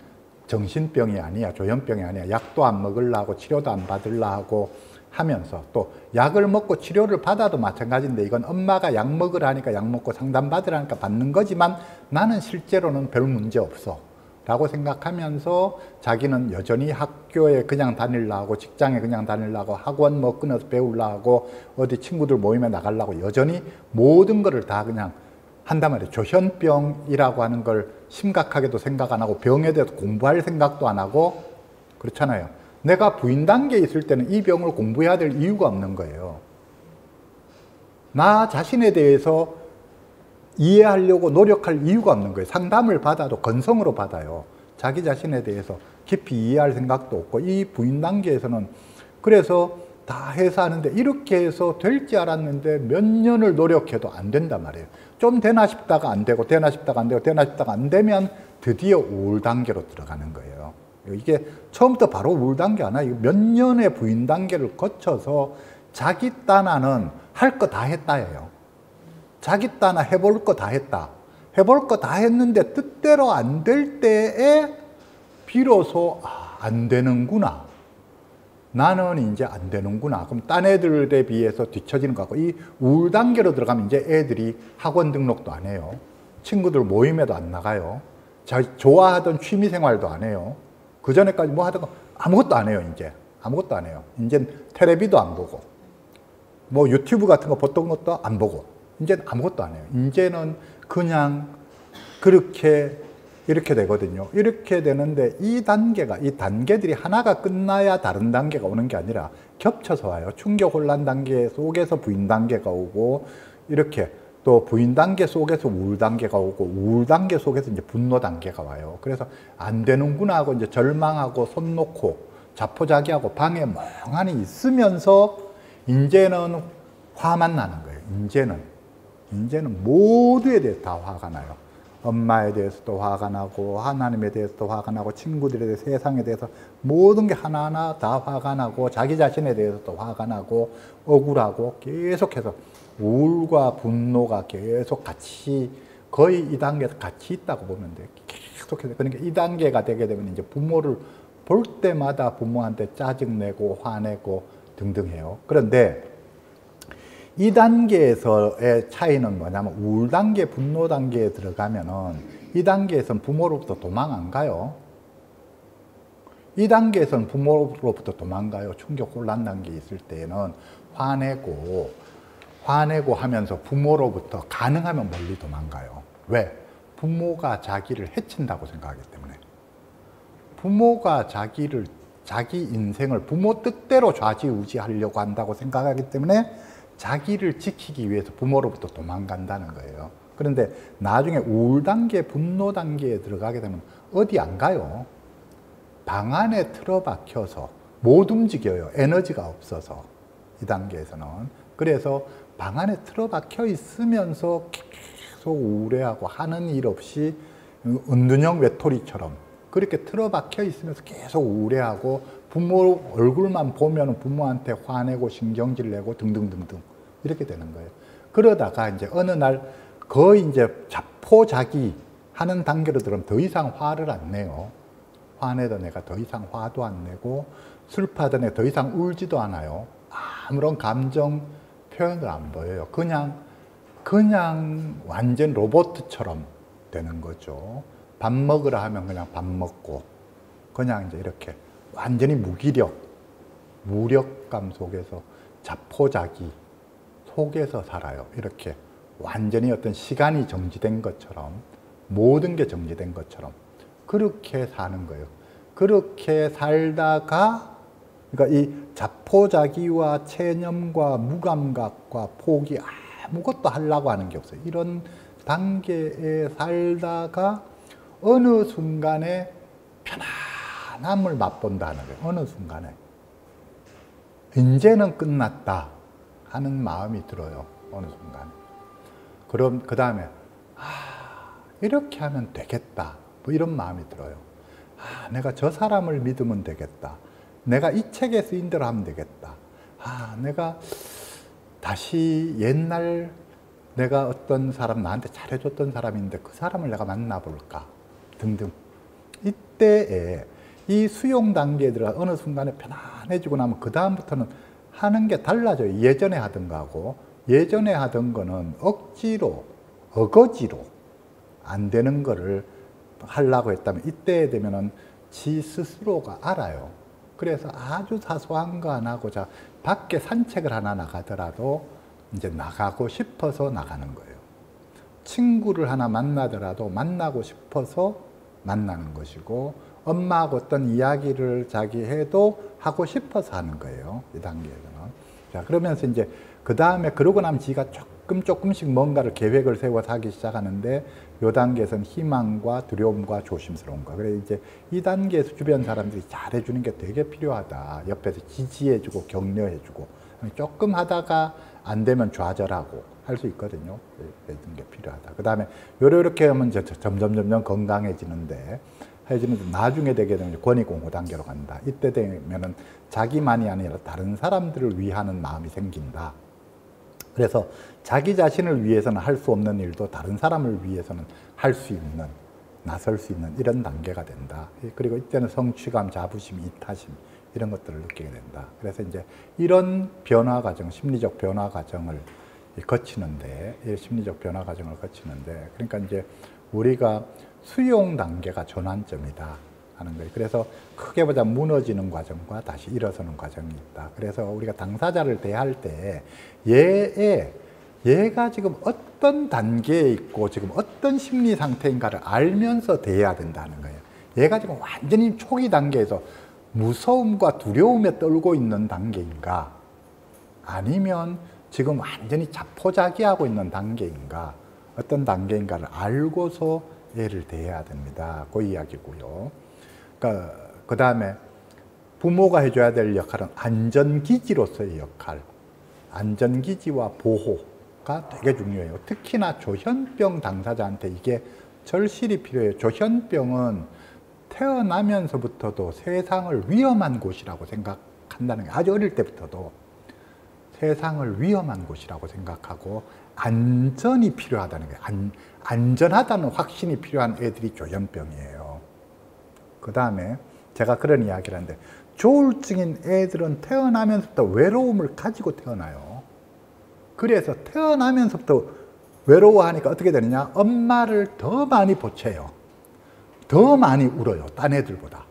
정신병이 아니야, 조현병이 아니야, 약도 안 먹으려고 치료도 안 받으려고 하면서 또 약을 먹고 치료를 받아도 마찬가지인데 이건 엄마가 약 먹으라니까 약 먹고 상담받으라니까 받는 거지만 나는 실제로는 별 문제 없어 라고 생각하면서 자기는 여전히 학교에 그냥 다니려고 직장에 그냥 다니려고 학원 뭐 끊어서 배우려고 어디 친구들 모임에 나가려고 여전히 모든 거를 다 그냥 한단 말이에요. 조현병이라고 하는 걸 심각하게도 생각 안 하고 병에 대해서 공부할 생각도 안 하고 그렇잖아요. 내가 부인 단계에 있을 때는 이 병을 공부해야 될 이유가 없는 거예요. 나 자신에 대해서 이해하려고 노력할 이유가 없는 거예요. 상담을 받아도 건성으로 받아요. 자기 자신에 대해서 깊이 이해할 생각도 없고 이 부인 단계에서는 그래서 다 해서 하는데 이렇게 해서 될지 알았는데 몇 년을 노력해도 안 된단 말이에요. 좀 되나 싶다가 안 되고 되나 싶다가 안 되고 되나 싶다가 안 되면 드디어 우울 단계로 들어가는 거예요. 이게 처음부터 바로 우울 단계 하나 몇 년의 부인 단계를 거쳐서 자기 딴아는 할 거 다 했다예요. 자기 딴아 해볼 거 다 했다. 해볼 거 다 했는데 뜻대로 안 될 때에 비로소 아, 안 되는구나. 나는 이제 안 되는구나. 그럼 딴 애들에 비해서 뒤처지는 것 같고 이 우울 단계로 들어가면 이제 애들이 학원 등록도 안 해요. 친구들 모임에도 안 나가요. 자, 좋아하던 취미 생활도 안 해요. 그 전에까지 뭐 하던 거 아무것도 안 해요. 이제 아무것도 안 해요. 이제 텔레비도 안 보고 뭐 유튜브 같은 거 보던 것도 안 보고 이제 아무것도 안 해요. 이제는 그냥 그렇게 이렇게 되거든요. 이렇게 되는데 이 단계가 이 단계들이 하나가 끝나야 다른 단계가 오는 게 아니라 겹쳐서 와요. 충격 혼란 단계 속에서 부인 단계가 오고 이렇게 또 부인 단계 속에서 우울 단계가 오고 우울 단계 속에서 이제 분노 단계가 와요. 그래서 안 되는구나 하고 이제 절망하고 손 놓고 자포자기하고 방에 멍하니 있으면서 이제는 화만 나는 거예요. 이제는 이제는 모두에 대해서 다 화가 나요. 엄마에 대해서도 화가 나고 하나님에 대해서도 화가 나고 친구들에 대해서 세상에 대해서 모든 게 하나하나 다 화가 나고 자기 자신에 대해서도 화가 나고 억울하고 계속해서 우울과 분노가 계속 같이 거의 이 단계에서 같이 있다고 보면 돼요. 계속해서. 그러니까 이 단계가 되게 되면 이제 부모를 볼 때마다 부모한테 짜증내고 화내고 등등 해요. 그런데 이 단계에서의 차이는 뭐냐면 우울 단계, 분노 단계에 들어가면은 이 단계에서는 부모로부터 도망 안 가요. 이 단계에서는 부모로부터 도망가요. 충격 혼란 단계에 있을 때는 화내고 화내고 하면서 부모로부터 가능하면 멀리 도망가요. 왜? 부모가 자기를 해친다고 생각하기 때문에. 부모가 자기를 자기 인생을 부모 뜻대로 좌지우지하려고 한다고 생각하기 때문에 자기를 지키기 위해서 부모로부터 도망간다는 거예요. 그런데 나중에 우울 단계, 분노 단계에 들어가게 되면 어디 안 가요. 방 안에 틀어박혀서 못 움직여요. 에너지가 없어서. 이 단계에서는. 그래서 방 안에 틀어박혀 있으면서 계속 우울해하고 하는 일 없이 은둔형 외톨이처럼 그렇게 틀어박혀 있으면서 계속 우울해하고 부모 얼굴만 보면 부모한테 화내고 신경질 내고 등등등등 이렇게 되는 거예요. 그러다가 이제 어느 날 거의 이제 자포자기 하는 단계로 들어가면 더 이상 화를 안 내요. 화내던 애가 더 이상 화도 안 내고 슬퍼하던 애가 더 이상 울지도 않아요. 아무런 감정 표현을 안 보여요. 그냥 그냥 완전 로봇처럼 되는 거죠. 밥 먹으라 하면 그냥 밥 먹고 그냥 이제 이렇게 완전히 무기력, 무력감 속에서 자포자기 속에서 살아요. 이렇게 완전히 어떤 시간이 정지된 것처럼 모든 게 정지된 것처럼 그렇게 사는 거예요. 그렇게 살다가 그러니까 이 자포자기와 체념과 무감각과 포기 아무것도 하려고 하는 게 없어요. 이런 단계에 살다가 어느 순간에 편안함을 맛본다는 거예요. 어느 순간에. 이제는 끝났다 하는 마음이 들어요. 어느 순간에. 그럼 그 다음에 아, 이렇게 하면 되겠다. 뭐 이런 마음이 들어요. 아, 내가 저 사람을 믿으면 되겠다. 내가 이 책에 쓰인 대로 하면 되겠다. 아, 내가 다시 옛날 내가 어떤 사람, 나한테 잘해줬던 사람인데 그 사람을 내가 만나볼까? 등등. 이때에 이 수용 단계에 들어가 어느 순간에 편안해지고 나면 그 다음부터는 하는 게 달라져요. 예전에 하던 거하고. 예전에 하던 거는 억지로, 어거지로 안 되는 거를 하려고 했다면 이때에 되면은 지 스스로가 알아요. 그래서 아주 사소한 거 안 하고 자 밖에 산책을 하나 나가더라도 이제 나가고 싶어서 나가는 거예요. 친구를 하나 만나더라도 만나고 싶어서 만나는 것이고 엄마하고 어떤 이야기를 자기 해도 하고 싶어서 하는 거예요. 이 단계에서는. 자 그러면서 이제 그 다음에 그러고 나면 지가 조금 조금씩 뭔가를 계획을 세워서 하기 시작하는데 이 단계에서는 희망과 두려움과 조심스러운 거. 그래서 이제 이 단계에서 주변 사람들이 잘해주는 게 되게 필요하다. 옆에서 지지해주고 격려해주고 조금 하다가 안 되면 좌절하고 할 수 있거든요. 이런 게 필요하다. 그 다음에 이렇게 하면 이제 점점 점점 건강해지는데 해지면서 나중에 되게 되면 권위공호 단계로 간다. 이때 되면은 자기만이 아니라 다른 사람들을 위하는 마음이 생긴다. 그래서 자기 자신을 위해서는 할 수 없는 일도 다른 사람을 위해서는 할 수 있는, 나설 수 있는 이런 단계가 된다. 그리고 이때는 성취감, 자부심, 이타심 이런 것들을 느끼게 된다. 그래서 이제 이런 변화 과정, 심리적 변화 과정을 거치는데, 심리적 변화 과정을 거치는데, 그러니까 이제 우리가 수용 단계가 전환점이다 하는 거예요. 그래서 크게 보자 무너지는 과정과 다시 일어서는 과정이 있다. 그래서 우리가 당사자를 대할 때 얘의 얘가 지금 어떤 단계에 있고 지금 어떤 심리 상태인가를 알면서 대해야 된다는 거예요. 얘가 지금 완전히 초기 단계에서 무서움과 두려움에 떨고 있는 단계인가 아니면 지금 완전히 자포자기하고 있는 단계인가 어떤 단계인가를 알고서 얘를 대해야 됩니다. 그 이야기고요. 그러니까 그 다음에 부모가 해줘야 될 역할은 안전기지로서의 역할, 안전기지와 보호가 되게 중요해요. 특히나 조현병 당사자한테 이게 절실히 필요해요. 조현병은 태어나면서부터도 세상을 위험한 곳이라고 생각한다는 게, 아주 어릴 때부터도 세상을 위험한 곳이라고 생각하고 안전이 필요하다는 게, 안, 안전하다는 확신이 필요한 애들이 조현병이에요. 그 다음에 제가 그런 이야기를 하는데, 조울증인 애들은 태어나면서부터 외로움을 가지고 태어나요. 그래서 태어나면서부터 외로워하니까 어떻게 되느냐, 엄마를 더 많이 보채요. 더 많이 울어요, 딴 애들보다.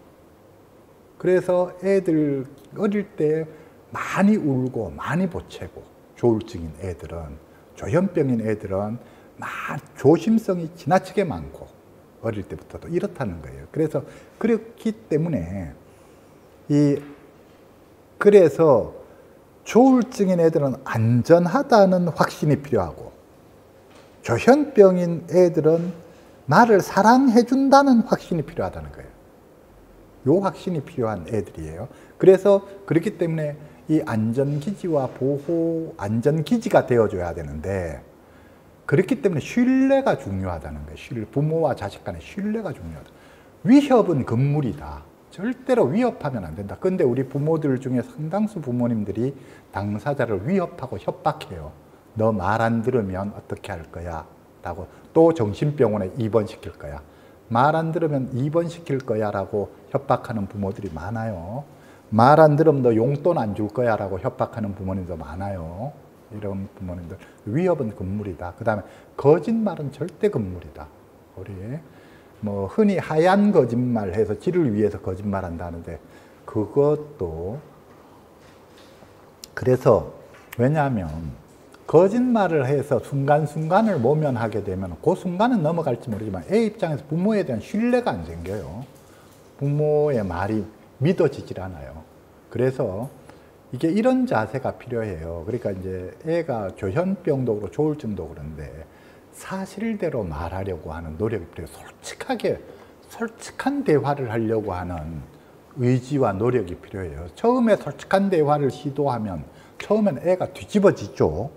그래서 애들 어릴 때 많이 울고 많이 보채고, 조울증인 애들은, 조현병인 애들은 막 조심성이 지나치게 많고 어릴 때부터도 이렇다는 거예요. 그래서 그렇기 때문에 이 그래서 조울증인 애들은 안전하다는 확신이 필요하고, 조현병인 애들은 나를 사랑해준다는 확신이 필요하다는 거예요. 요 확신이 필요한 애들이에요. 그래서 그렇기 때문에 이 안전기지와 보호, 안전기지가 되어줘야 되는데, 그렇기 때문에 신뢰가 중요하다는 거예요. 신뢰, 부모와 자식 간의 신뢰가 중요하다. 위협은 금물이다. 절대로 위협하면 안 된다. 근데 우리 부모들 중에 상당수 부모님들이 당사자를 위협하고 협박해요. 너 말 안 들으면 어떻게 할 거야? 라고. 또 정신병원에 입원시킬 거야. 말 안 들으면 입원시킬 거야 라고 협박하는 부모들이 많아요. 말 안 들으면 너 용돈 안 줄 거야 라고 협박하는 부모님도 많아요. 이런 부모님들, 위협은 금물이다. 그 다음에 거짓말은 절대 금물이다. 우리 뭐 흔히 하얀 거짓말 해서 지를 위해서 거짓말 한다는데, 그것도, 그래서 왜냐하면 거짓말을 해서 순간순간을 모면하게 되면 그 순간은 넘어갈지 모르지만 애 입장에서 부모에 대한 신뢰가 안 생겨요. 부모의 말이 믿어지질 않아요. 그래서 이게 이런 자세가 필요해요. 그러니까 이제 애가 조현병도 그렇고 조울증도 그런데 사실대로 말하려고 하는 노력이 필요해요. 솔직하게, 솔직한 대화를 하려고 하는 의지와 노력이 필요해요. 처음에 솔직한 대화를 시도하면 처음엔 애가 뒤집어지죠.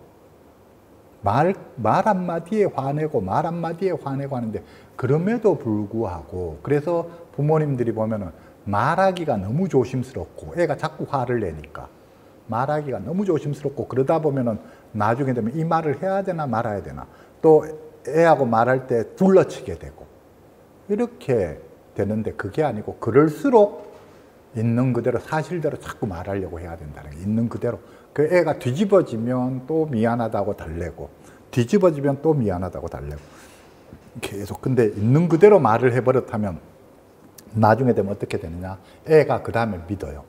말, 말 한마디에 화내고 말 한마디에 화내고 하는데, 그럼에도 불구하고, 그래서 부모님들이 보면은 말하기가 너무 조심스럽고, 애가 자꾸 화를 내니까 말하기가 너무 조심스럽고, 그러다 보면은 나중에 되면 이 말을 해야 되나 말아야 되나, 또 애하고 말할 때 둘러치게 되고, 이렇게 되는데, 그게 아니고 그럴수록 있는 그대로, 사실대로 자꾸 말하려고 해야 된다는 게, 있는 그대로. 그 애가 뒤집어지면 또 미안하다고 달래고, 뒤집어지면 또 미안하다고 달래고, 계속. 근데 있는 그대로 말을 해버렸다면 나중에 되면 어떻게 되느냐, 애가 그 다음에 믿어요.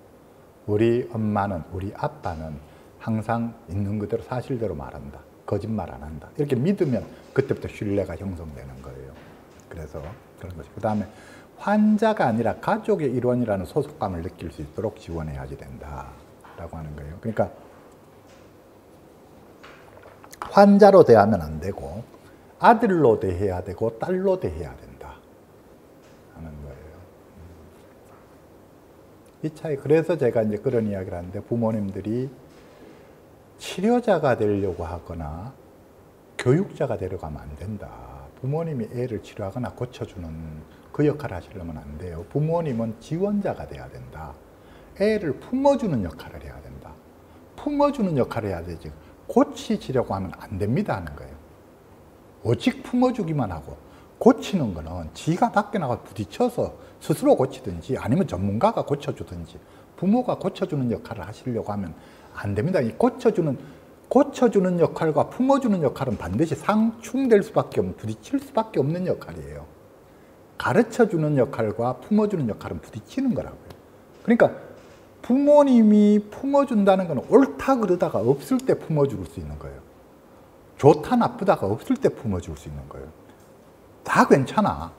우리 엄마는, 우리 아빠는 항상 있는 그대로 사실대로 말한다, 거짓말 안 한다, 이렇게 믿으면 그때부터 신뢰가 형성되는 거예요. 그래서 그런 거죠. 그 다음에 환자가 아니라 가족의 일원이라는 소속감을 느낄 수 있도록 지원해야지 된다라고 하는 거예요. 그러니까 환자로 대하면 안 되고 아들로 대해야 되고 딸로 대해야 된다 하는 거예요. 이 차이. 그래서 제가 이제 그런 이야기를 하는데, 부모님들이 치료자가 되려고 하거나 교육자가 되려고 하면 안 된다. 부모님이 애를 치료하거나 고쳐주는 그 역할을 하시려면 안 돼요. 부모님은 지원자가 돼야 된다. 애를 품어주는 역할을 해야 된다. 품어주는 역할을 해야 되지 고치시려고 하면 안 됩니다 하는 거예요. 오직 품어주기만 하고, 고치는 거는 지가 밖에 나가 부딪혀서 스스로 고치든지, 아니면 전문가가 고쳐주든지, 부모가 고쳐주는 역할을 하시려고 하면 안 됩니다. 이 고쳐주는, 고쳐주는 역할과 품어주는 역할은 반드시 상충될 수밖에 없는, 부딪힐 수밖에 없는 역할이에요. 가르쳐주는 역할과 품어주는 역할은 부딪히는 거라고요. 그러니까 부모님이 품어준다는 건 옳다 그러다가 없을 때 품어줄 수 있는 거예요. 좋다 나쁘다가 없을 때 품어줄 수 있는 거예요. 다 괜찮아.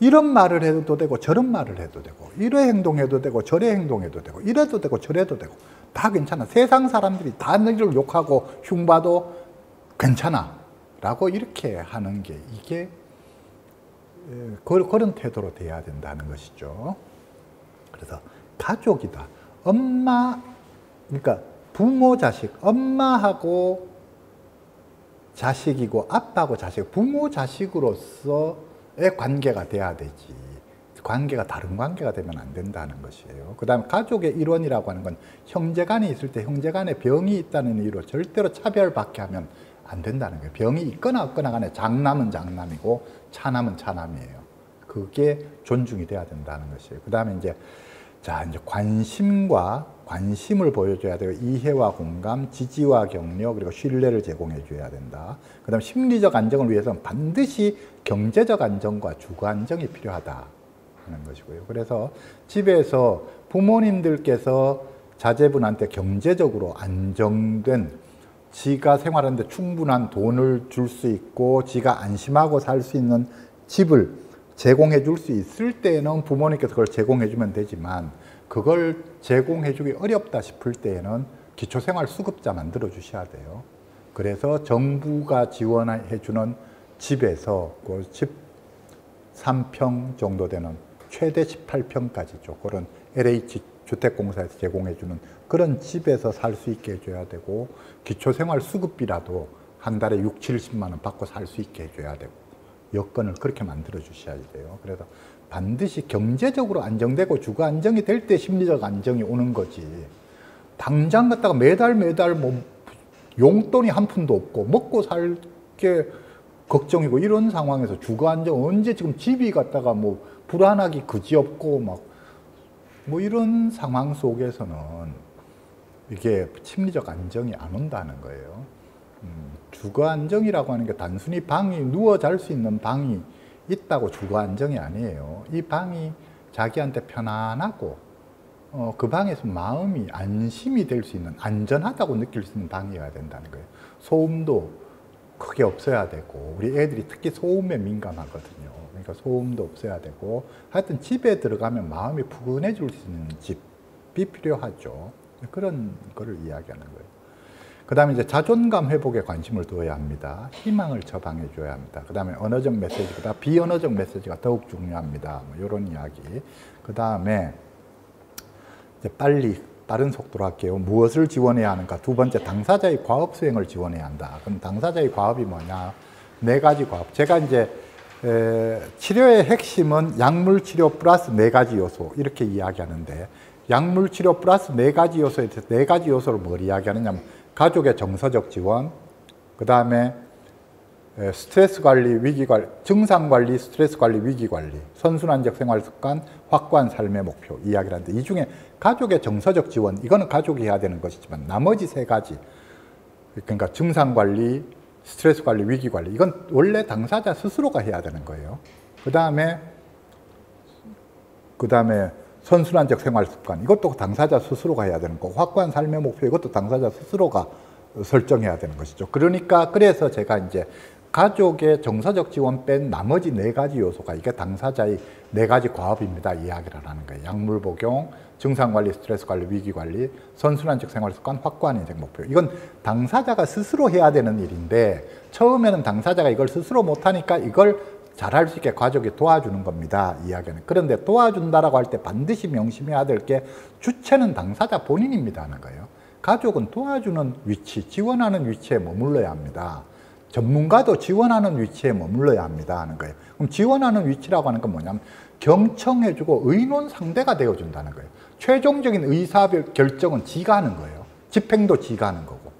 이런 말을 해도 되고 저런 말을 해도 되고, 이래 행동해도 되고 저래 행동해도 되고, 이래도 되고 저래도 되고, 다 괜찮아. 세상 사람들이 다 너희를 욕하고 흉봐도 괜찮아 라고 이렇게 하는 게, 이게 그런 태도로 돼야 된다는 것이죠. 그래서 가족이다. 엄마, 그러니까 부모, 자식, 엄마하고 자식이고 아빠하고 자식, 부모, 자식으로서의 관계가 돼야 되지. 관계가 다른 관계가 되면 안 된다는 것이에요. 그 다음에 가족의 일원이라고 하는 건 형제 간에 있을 때 형제 간에 병이 있다는 이유로 절대로 차별받게 하면 안 된다는 거예요. 병이 있거나 없거나 간에 장남은 장남이고 차남은 차남이에요. 그게 존중이 돼야 된다는 것이에요. 그 다음에 이제 자 이제 관심과 관심을 보여줘야 되고, 이해와 공감, 지지와 격려, 그리고 신뢰를 제공해 줘야 된다. 그 다음 심리적 안정을 위해서는 반드시 경제적 안정과 주거 안정이 필요하다 하는 것이고요. 그래서 집에서 부모님들께서 자제분한테 경제적으로 안정된, 지가 생활하는데 충분한 돈을 줄 수 있고 지가 안심하고 살 수 있는 집을 제공해 줄 수 있을 때에는 부모님께서 그걸 제공해 주면 되지만, 그걸 제공해 주기 어렵다 싶을 때에는 기초생활수급자 만들어 주셔야 돼요. 그래서 정부가 지원해 주는 집에서 그 집 삼 평 정도 되는, 최대 십팔 평까지 그런 엘에이치 주택공사에서 제공해주는 그런 집에서 살 수 있게 해줘야 되고, 기초생활수급비라도 한 달에 육칠십만 원 받고 살 수 있게 해줘야 되고, 여건을 그렇게 만들어 주셔야 돼요. 그래서 반드시 경제적으로 안정되고 주거 안정이 될 때 심리적 안정이 오는 거지, 당장 갖다가 매달 매달 뭐 용돈이 한 푼도 없고 먹고 살 게 걱정이고 이런 상황에서 주거 안정 언제, 지금 집이 갖다가 뭐 불안하기 그지없고 막 뭐 이런 상황 속에서는 이게 심리적 안정이 안 온다는 거예요. 음, 주거 안정이라고 하는 게 단순히 방이, 누워 잘 수 있는 방이 있다고 주거 안정이 아니에요. 이 방이 자기한테 편안하고 어, 그 방에서 마음이 안심이 될 수 있는, 안전하다고 느낄 수 있는 방이어야 된다는 거예요. 소음도 크게 없어야 되고, 우리 애들이 특히 소음에 민감하거든요. 그러니까 소음도 없어야 되고, 하여튼 집에 들어가면 마음이 푸근해질 수 있는 집이 필요하죠. 그런 거를 이야기하는 거예요. 그 다음에 이제 자존감 회복에 관심을 두어야 합니다. 희망을 처방해 줘야 합니다. 그 다음에 언어적 메시지보다 비언어적 메시지가 더욱 중요합니다. 뭐 이런 이야기. 그 다음에 이제 빨리 빠른 속도로 할게요. 무엇을 지원해야 하는가? 두 번째, 당사자의 과업 수행을 지원해야 한다. 그럼 당사자의 과업이 뭐냐? 네 가지 과업. 제가 이제 에, 치료의 핵심은 약물 치료 플러스 네 가지 요소, 이렇게 이야기하는데, 약물 치료 플러스 네 가지 요소에 대해서 네 가지 요소를 뭘 이야기하느냐면, 가족의 정서적 지원, 그 다음에 스트레스 관리, 위기 관리, 증상 관리, 스트레스 관리, 위기 관리, 선순환적 생활 습관, 확고한 삶의 목표 이야기를 하는데, 이 중에 가족의 정서적 지원, 이거는 가족이 해야 되는 것이지만, 나머지 세 가지, 그러니까 증상 관리, 스트레스 관리, 위기 관리, 이건 원래 당사자 스스로가 해야 되는 거예요. 그 다음에, 그 다음에 선순환적 생활 습관, 이것도 당사자 스스로가 해야 되는 거고, 확고한 삶의 목표, 이것도 당사자 스스로가 설정해야 되는 것이죠. 그러니까, 그래서 제가 이제 가족의 정서적 지원 뺀 나머지 네 가지 요소가 이게 당사자의 네 가지 과업입니다 이야기를 하는 거예요. 약물 복용, 증상관리, 스트레스관리, 위기관리, 선순환적 생활습관, 확고한 인생 목표. 이건 당사자가 스스로 해야 되는 일인데, 처음에는 당사자가 이걸 스스로 못하니까 이걸 잘할 수 있게 가족이 도와주는 겁니다 이야기는. 그런데 도와준다라고 할 때 반드시 명심해야 될 게, 주체는 당사자 본인입니다 하는 거예요. 가족은 도와주는 위치, 지원하는 위치에 머물러야 합니다. 전문가도 지원하는 위치에 머물러야 합니다 하는 거예요. 그럼 지원하는 위치라고 하는 건 뭐냐면, 경청해주고 의논 상대가 되어준다는 거예요. 최종적인 의사 결정은 지가 하는 거예요. 집행도 지가 하는 거고,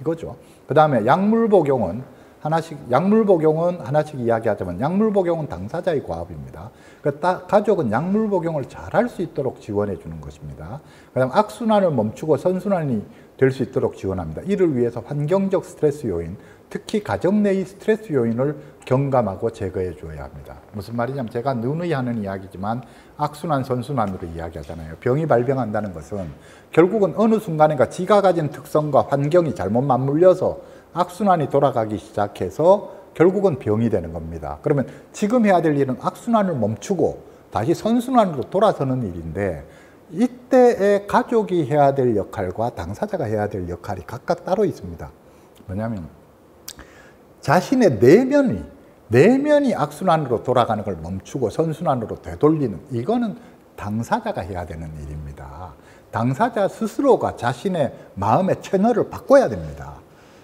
이거죠. 그 다음에 약물 복용은 하나씩, 약물 복용은 하나씩 이야기하자면, 약물 복용은 당사자의 과업입니다. 그러니까 가족은 약물 복용을 잘할 수 있도록 지원해 주는 것입니다. 그 다음 악순환을 멈추고 선순환이 될 수 있도록 지원합니다. 이를 위해서 환경적 스트레스 요인, 특히 가정 내의 스트레스 요인을 경감하고 제거해 줘야 합니다. 무슨 말이냐면, 제가 누누이 하는 이야기지만 악순환, 선순환으로 이야기하잖아요. 병이 발병한다는 것은 결국은 어느 순간인가 지가 가진 특성과 환경이 잘못 맞물려서 악순환이 돌아가기 시작해서 결국은 병이 되는 겁니다. 그러면 지금 해야 될 일은 악순환을 멈추고 다시 선순환으로 돌아서는 일인데, 이때에 가족이 해야 될 역할과 당사자가 해야 될 역할이 각각 따로 있습니다. 뭐냐면, 자신의 내면이 내면이 악순환으로 돌아가는 걸 멈추고 선순환으로 되돌리는, 이거는 당사자가 해야 되는 일입니다. 당사자 스스로가 자신의 마음의 채널을 바꿔야 됩니다.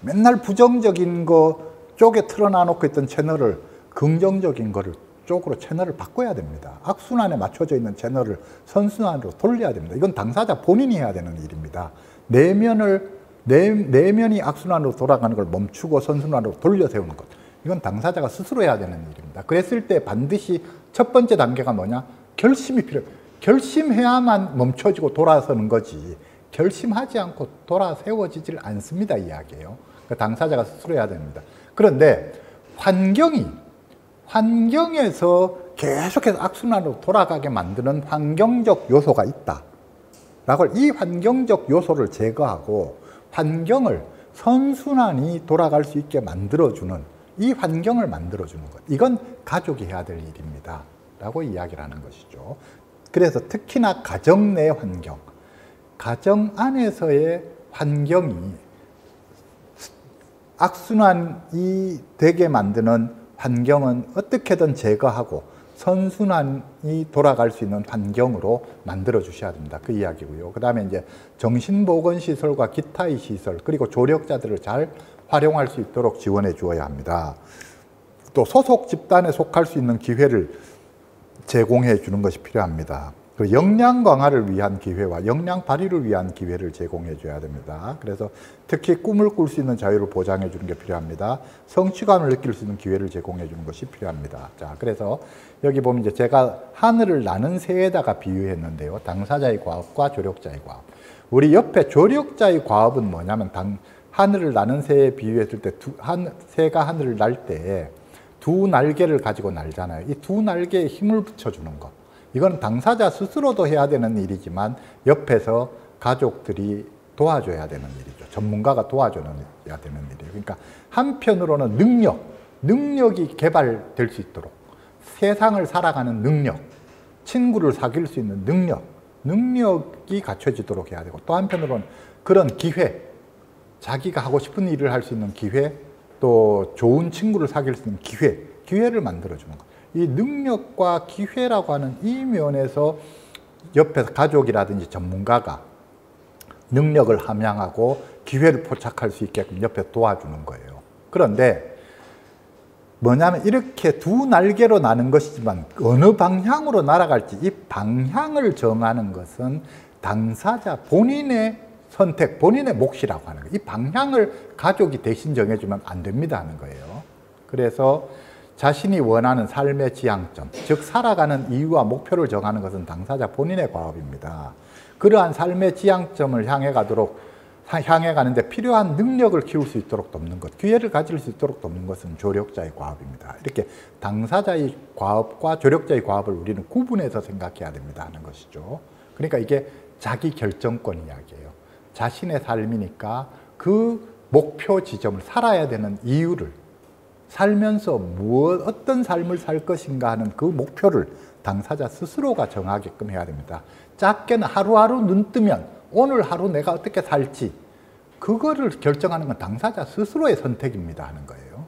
맨날 부정적인 거 쪽에 틀어놔 놓고 있던 채널을 긍정적인 거를 쪽으로 채널을 바꿔야 됩니다. 악순환에 맞춰져 있는 채널을 선순환으로 돌려야 됩니다. 이건 당사자 본인이 해야 되는 일입니다. 내면을 내, 내면이 악순환으로 돌아가는 걸 멈추고 선순환으로 돌려 세우는 것. 이건 당사자가 스스로 해야 되는 일입니다. 그랬을 때 반드시 첫 번째 단계가 뭐냐? 결심이 필요해요. 결심해야만 멈춰지고 돌아서는 거지. 결심하지 않고 돌아 세워지질 않습니다. 이야기예요. 그러니까 당사자가 스스로 해야 됩니다. 그런데 환경이, 환경에서 계속해서 악순환으로 돌아가게 만드는 환경적 요소가 있다. 라고 이 환경적 요소를 제거하고 환경을 선순환이 돌아갈 수 있게 만들어주는, 이 환경을 만들어주는 것. 이건 가족이 해야 될 일입니다. 라고 이야기를 하는 것이죠. 그래서 특히나 가정 내 환경, 가정 안에서의 환경이 악순환이 되게 만드는 환경은 어떻게든 제거하고 선순환이 돌아갈 수 있는 환경으로 만들어 주셔야 됩니다. 그 이야기고요. 그 다음에 이제 정신보건시설과 기타의 시설, 그리고 조력자들을 잘 활용할 수 있도록 지원해 주어야 합니다. 또 소속 집단에 속할 수 있는 기회를 제공해 주는 것이 필요합니다. 그 역량 강화를 위한 기회와 역량 발휘를 위한 기회를 제공해 줘야 됩니다. 그래서 특히 꿈을 꿀 수 있는 자유를 보장해 주는 게 필요합니다. 성취감을 느낄 수 있는 기회를 제공해 주는 것이 필요합니다. 자, 그래서 여기 보면 이제 제가 하늘을 나는 새에다가 비유했는데요. 당사자의 과업과 조력자의 과업. 우리 옆에 조력자의 과업은 뭐냐면 당, 하늘을 나는 새에 비유했을 때 두, 한, 새가 하늘을 날 때 두 날개를 가지고 날잖아요. 이 두 날개에 힘을 붙여주는 것. 이건 당사자 스스로도 해야 되는 일이지만 옆에서 가족들이 도와줘야 되는 일이죠. 전문가가 도와줘야 되는 일이에요. 그러니까 한편으로는 능력, 능력이 개발될 수 있도록 세상을 살아가는 능력, 친구를 사귈 수 있는 능력, 능력이 갖춰지도록 해야 되고 또 한편으로는 그런 기회, 자기가 하고 싶은 일을 할 수 있는 기회, 또 좋은 친구를 사귈 수 있는 기회, 기회를 만들어주는 것. 이 능력과 기회라고 하는 이 면에서 옆에서 가족이라든지 전문가가 능력을 함양하고 기회를 포착할 수 있게끔 옆에 도와주는 거예요. 그런데 뭐냐면 이렇게 두 날개로 나는 것이지만 어느 방향으로 날아갈지 이 방향을 정하는 것은 당사자 본인의 선택, 본인의 몫이라고 하는 거예요. 이 방향을 가족이 대신 정해주면 안 됩니다 하는 거예요. 그래서 자신이 원하는 삶의 지향점, 즉 살아가는 이유와 목표를 정하는 것은 당사자 본인의 과업입니다. 그러한 삶의 지향점을 향해 가도록, 향해 가는데 필요한 능력을 키울 수 있도록 돕는 것, 기회를 가질 수 있도록 돕는 것은 조력자의 과업입니다. 이렇게 당사자의 과업과 조력자의 과업을 우리는 구분해서 생각해야 됩니다 하는 것이죠. 그러니까 이게 자기 결정권 이야기예요. 자신의 삶이니까 그 목표 지점을, 살아야 되는 이유를, 살면서 무엇, 어떤 삶을 살 것인가 하는 그 목표를 당사자 스스로가 정하게끔 해야 됩니다. 작게는 하루하루 눈 뜨면 오늘 하루 내가 어떻게 살지, 그거를 결정하는 건 당사자 스스로의 선택입니다 하는 거예요.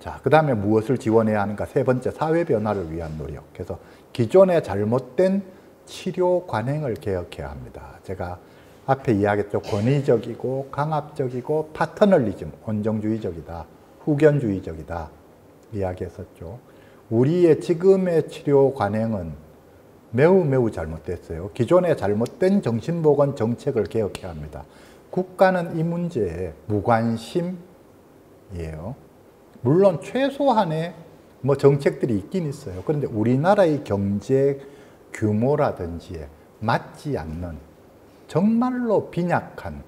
자, 그 다음에 무엇을 지원해야 하는가? 세 번째, 사회 변화를 위한 노력. 그래서 기존의 잘못된 치료 관행을 개혁해야 합니다. 제가 앞에 이야기했죠. 권위적이고 강압적이고 파터널리즘, 온정주의적이다, 후견주의적이다 이야기했었죠. 우리의 지금의 치료 관행은 매우 매우 잘못됐어요. 기존의 잘못된 정신보건 정책을 개혁해야 합니다. 국가는 이 문제에 무관심이에요. 물론 최소한의 뭐 정책들이 있긴 있어요. 그런데 우리나라의 경제 규모라든지에 맞지 않는 정말로 빈약한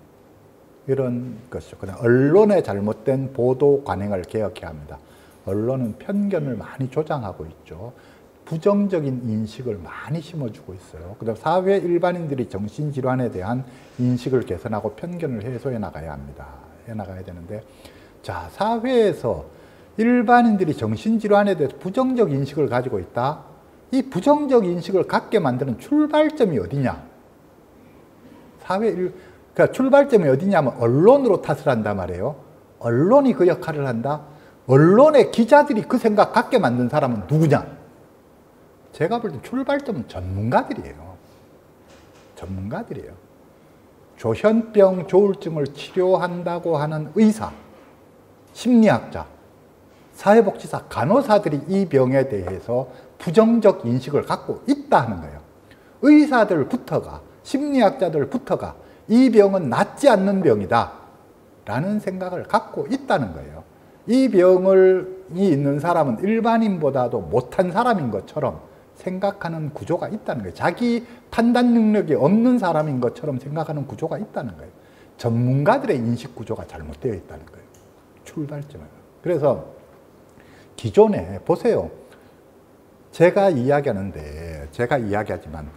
이런 것이죠. 그다음 언론의 잘못된 보도 관행을 개혁해야 합니다. 언론은 편견을 많이 조장하고 있죠. 부정적인 인식을 많이 심어주고 있어요. 그다음 사회 일반인들이 정신질환에 대한 인식을 개선하고 편견을 해소해 나가야 합니다. 해 나가야 되는데, 자, 사회에서 일반인들이 정신질환에 대해서 부정적 인식을 가지고 있다. 이 부정적 인식을 갖게 만드는 출발점이 어디냐? 사회, 그러니까 출발점이 어디냐면 언론으로 탓을 한단 말이에요. 언론이 그 역할을 한다. 언론의 기자들이 그 생각 갖게 만든 사람은 누구냐? 제가 볼 때 출발점은 전문가들이에요. 전문가들이에요. 조현병, 조울증을 치료한다고 하는 의사, 심리학자, 사회복지사, 간호사들이 이 병에 대해서 부정적 인식을 갖고 있다 하는 거예요. 의사들부터가, 심리학자들부터가 이 병은 낫지 않는 병이다 라는 생각을 갖고 있다는 거예요. 이 병을 있는 사람은 일반인보다도 못한 사람인 것처럼 생각하는 구조가 있다는 거예요. 자기 판단 능력이 없는 사람인 것처럼 생각하는 구조가 있다는 거예요. 전문가들의 인식 구조가 잘못되어 있다는 거예요. 출발점은. 그래서 기존에 보세요. 제가 이야기하는데, 제가 이야기하지만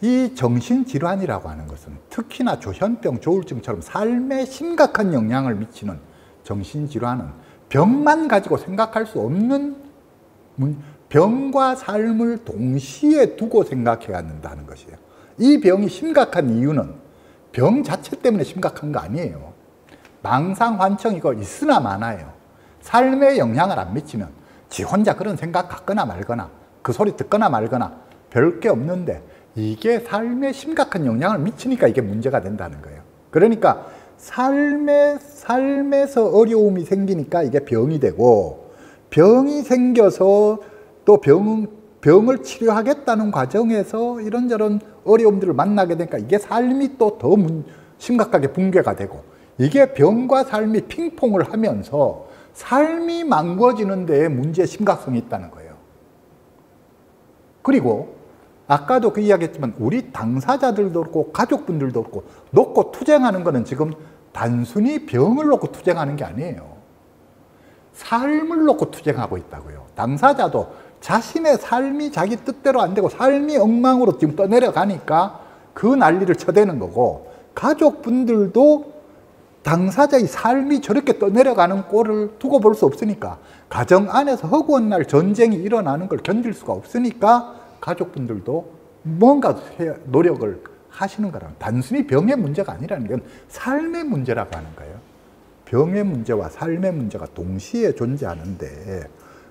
이 정신질환이라고 하는 것은 특히나 조현병, 조울증처럼 삶에 심각한 영향을 미치는 정신질환은 병만 가지고 생각할 수 없는, 병과 삶을 동시에 두고 생각해야 한다는 것이에요. 이 병이 심각한 이유는 병 자체 때문에 심각한 거 아니에요. 망상환청 이거 있으나 마나예요. 삶에 영향을 안 미치면 지 혼자 그런 생각 갖거나 말거나 그 소리 듣거나 말거나 별게 없는데 이게 삶에 심각한 영향을 미치니까 이게 문제가 된다는 거예요. 그러니까 삶에, 삶에서 어려움이 생기니까 이게 병이 되고, 병이 생겨서 또 병, 병을 치료하겠다는 과정에서 이런저런 어려움들을 만나게 되니까 이게 삶이 또 더 심각하게 붕괴가 되고, 이게 병과 삶이 핑퐁을 하면서 삶이 망가지는 데에 문제의 심각성이 있다는 거예요. 그리고 아까도 그 이야기했지만 우리 당사자들도 그렇고 가족분들도 그렇고 놓고 투쟁하는 거는 지금 단순히 병을 놓고 투쟁하는 게 아니에요. 삶을 놓고 투쟁하고 있다고요. 당사자도 자신의 삶이 자기 뜻대로 안 되고 삶이 엉망으로 지금 떠내려가니까 그 난리를 쳐대는 거고, 가족분들도 당사자의 삶이 저렇게 떠내려가는 꼴을 두고 볼 수 없으니까, 가정 안에서 허구한 날 전쟁이 일어나는 걸 견딜 수가 없으니까 가족분들도 뭔가 노력을 하시는 거라는, 단순히 병의 문제가 아니라는 건 삶의 문제라고 하는 거예요. 병의 문제와 삶의 문제가 동시에 존재하는데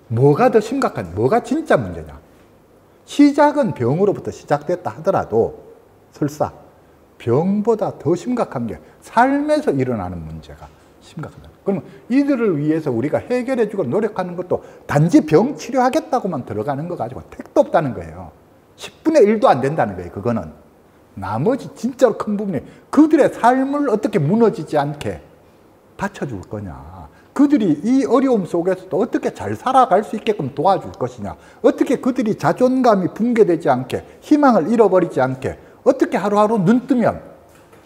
뭐가 더 심각한, 뭐가 진짜 문제냐. 시작은 병으로부터 시작됐다 하더라도 설사 병보다 더 심각한 게 삶에서 일어나는 문제가 심각하다. 그러면 이들을 위해서 우리가 해결해주고 노력하는 것도 단지 병 치료하겠다고만 들어가는 거 가지고 택도 없다는 거예요. 십분의 일도 안 된다는 거예요. 그거는 나머지 진짜로 큰 부분이 그들의 삶을 어떻게 무너지지 않게 받쳐줄 거냐, 그들이 이 어려움 속에서도 어떻게 잘 살아갈 수 있게끔 도와줄 것이냐, 어떻게 그들이 자존감이 붕괴되지 않게, 희망을 잃어버리지 않게, 어떻게 하루하루 눈 뜨면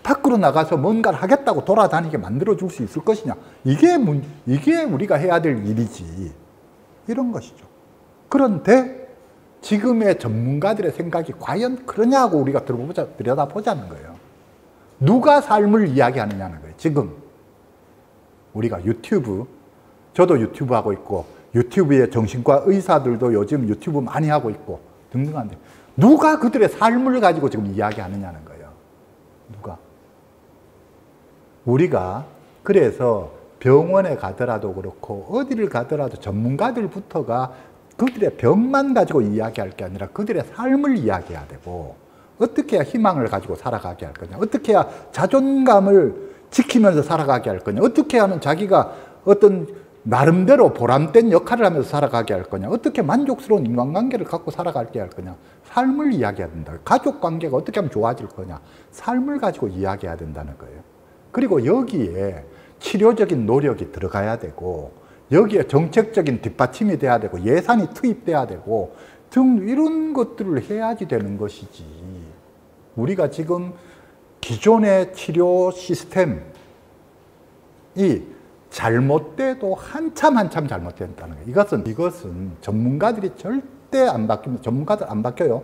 밖으로 나가서 뭔가를 하겠다고 돌아다니게 만들어줄 수 있을 것이냐. 이게, 문, 이게 우리가 해야 될 일이지. 이런 것이죠. 그런데 지금의 전문가들의 생각이 과연 그러냐고 우리가 들어보자, 들여다보자는 거예요. 누가 삶을 이야기하느냐는 거예요. 지금 우리가 유튜브, 저도 유튜브 하고 있고 유튜브에 정신과 의사들도 요즘 유튜브 많이 하고 있고 등등한데, 누가 그들의 삶을 가지고 지금 이야기하느냐는 거예요. 누가? 우리가 그래서 병원에 가더라도 그렇고 어디를 가더라도 전문가들부터가 그들의 병만 가지고 이야기할 게 아니라 그들의 삶을 이야기해야 되고, 어떻게 해야 희망을 가지고 살아가게 할 거냐, 어떻게 해야 자존감을 지키면서 살아가게 할 거냐, 어떻게 하면 자기가 어떤 나름대로 보람된 역할을 하면서 살아가게 할 거냐, 어떻게 만족스러운 인간관계를 갖고 살아가게 할 거냐, 삶을 이야기해야 된다. 가족관계가 어떻게 하면 좋아질 거냐, 삶을 가지고 이야기해야 된다는 거예요. 그리고 여기에 치료적인 노력이 들어가야 되고, 여기에 정책적인 뒷받침이 돼야 되고, 예산이 투입돼야 되고 등 이런 것들을 해야지 되는 것이지, 우리가 지금 기존의 치료 시스템이 잘못돼도 한참 한참 잘못된다는 거예요. 이것은, 이것은 전문가들이 절대 안 바뀝니다. 전문가들 안 바뀌어요.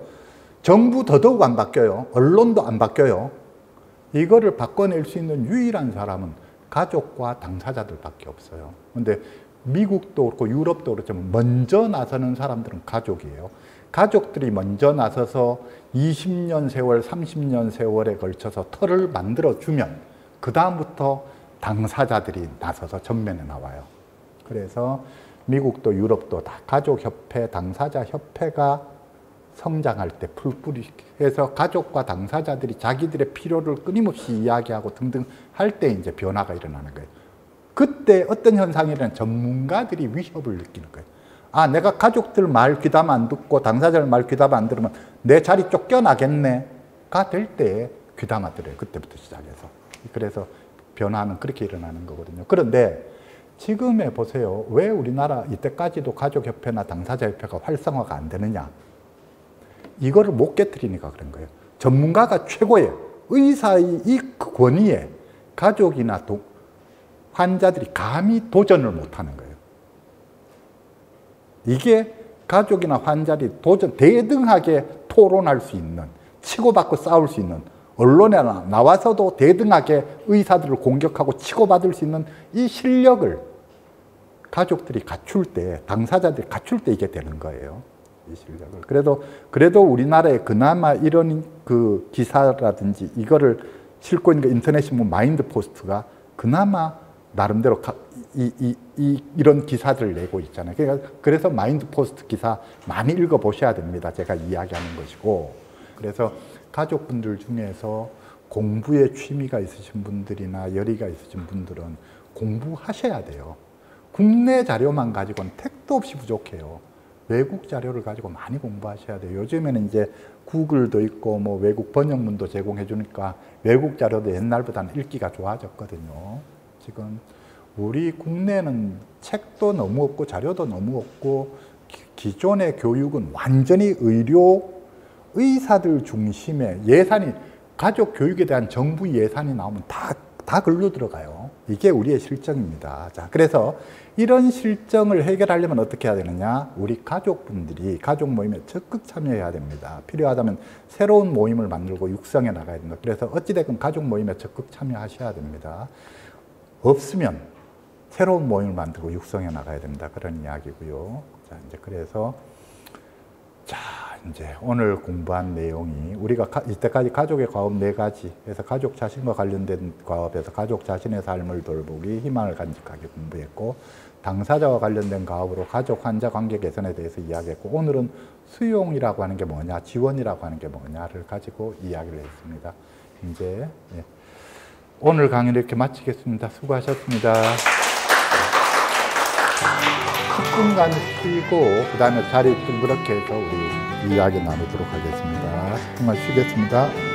정부 더더욱 안 바뀌어요. 언론도 안 바뀌어요. 이거를 바꿔낼 수 있는 유일한 사람은 가족과 당사자들밖에 없어요. 그런데 미국도 그렇고 유럽도 그렇지만 먼저 나서는 사람들은 가족이에요. 가족들이 먼저 나서서 이십 년 세월, 삼십 년 세월에 걸쳐서 틀을 만들어주면 그 다음부터 당사자들이 나서서 전면에 나와요. 그래서 미국도 유럽도 다 가족협회, 당사자협회가 성장할 때 풀뿌리해서 가족과 당사자들이 자기들의 필요를 끊임없이 이야기하고 등등 할 때 이제 변화가 일어나는 거예요. 그때 어떤 현상이 일어나는 전문가들이 위협을 느끼는 거예요. 아, 내가 가족들 말 귀담 안 듣고 당사자들 말 귀담 안 들으면 내 자리 쫓겨나겠네가 될 때 귀담아들어요. 그때부터 시작해서. 그래서 변화는 그렇게 일어나는 거거든요. 그런데 지금에 보세요. 왜 우리나라 이때까지도 가족협회나 당사자협회가 활성화가 안 되느냐. 이거를 못 깨뜨리니까 그런 거예요. 전문가가 최고의 의사의 이 권위에 가족이나 도, 환자들이 감히 도전을 못하는 거예요. 이게 가족이나 환자들이 도전, 대등하게 토론할 수 있는, 치고받고 싸울 수 있는, 언론에 나와서도 대등하게 의사들을 공격하고 치고받을 수 있는 이 실력을 가족들이 갖출 때, 당사자들이 갖출 때 이게 되는 거예요. 이 실력을. 그래도, 그래도 우리나라에 그나마 이런 그 기사라든지 이거를 싣고 있는 그 인터넷 신문 마인드 포스트가 그나마 나름대로 가, 이, 이, 이, 이런 기사들을 내고 있잖아요. 그러니까 그래서 마인드 포스트 기사 많이 읽어보셔야 됩니다. 제가 이야기하는 것이고. 그래서 가족분들 중에서 공부에 취미가 있으신 분들이나 열의가 있으신 분들은 공부하셔야 돼요. 국내 자료만 가지고는 택도 없이 부족해요. 외국 자료를 가지고 많이 공부하셔야 돼요. 요즘에는 이제 구글도 있고 뭐 외국 번역문도 제공해 주니까 외국 자료도 옛날보다는 읽기가 좋아졌거든요. 지금 우리 국내는 책도 너무 없고 자료도 너무 없고 기존의 교육은 완전히 의료 의사들 중심의 예산이, 가족 교육에 대한 정부 예산이 나오면 다, 다 글로 들어가요. 이게 우리의 실정입니다. 자, 그래서 이런 실정을 해결하려면 어떻게 해야 되느냐? 우리 가족분들이 가족 모임에 적극 참여해야 됩니다. 필요하다면 새로운 모임을 만들고 육성해 나가야 됩니다. 그래서 어찌됐건 가족 모임에 적극 참여하셔야 됩니다. 없으면 새로운 모임을 만들고 육성해 나가야 됩니다. 그런 이야기고요. 자, 이제 그래서 자, 이제 오늘 공부한 내용이 우리가 이때까지 가족의 과업 네 가지, 그래서 가족 자신과 관련된 과업에서 가족 자신의 삶을 돌보기, 희망을 간직하기 공부했고, 당사자와 관련된 과업으로 가족 환자 관계 개선에 대해서 이야기했고, 오늘은 수용이라고 하는 게 뭐냐, 지원이라고 하는 게 뭐냐를 가지고 이야기를 했습니다. 이제 오늘 강의를 이렇게 마치겠습니다. 수고하셨습니다. 십 분간 쉬고 그 다음에 자리 좀 그렇게 해서 우리 이야기 나누도록 하겠습니다. 십 분간 쉬겠습니다.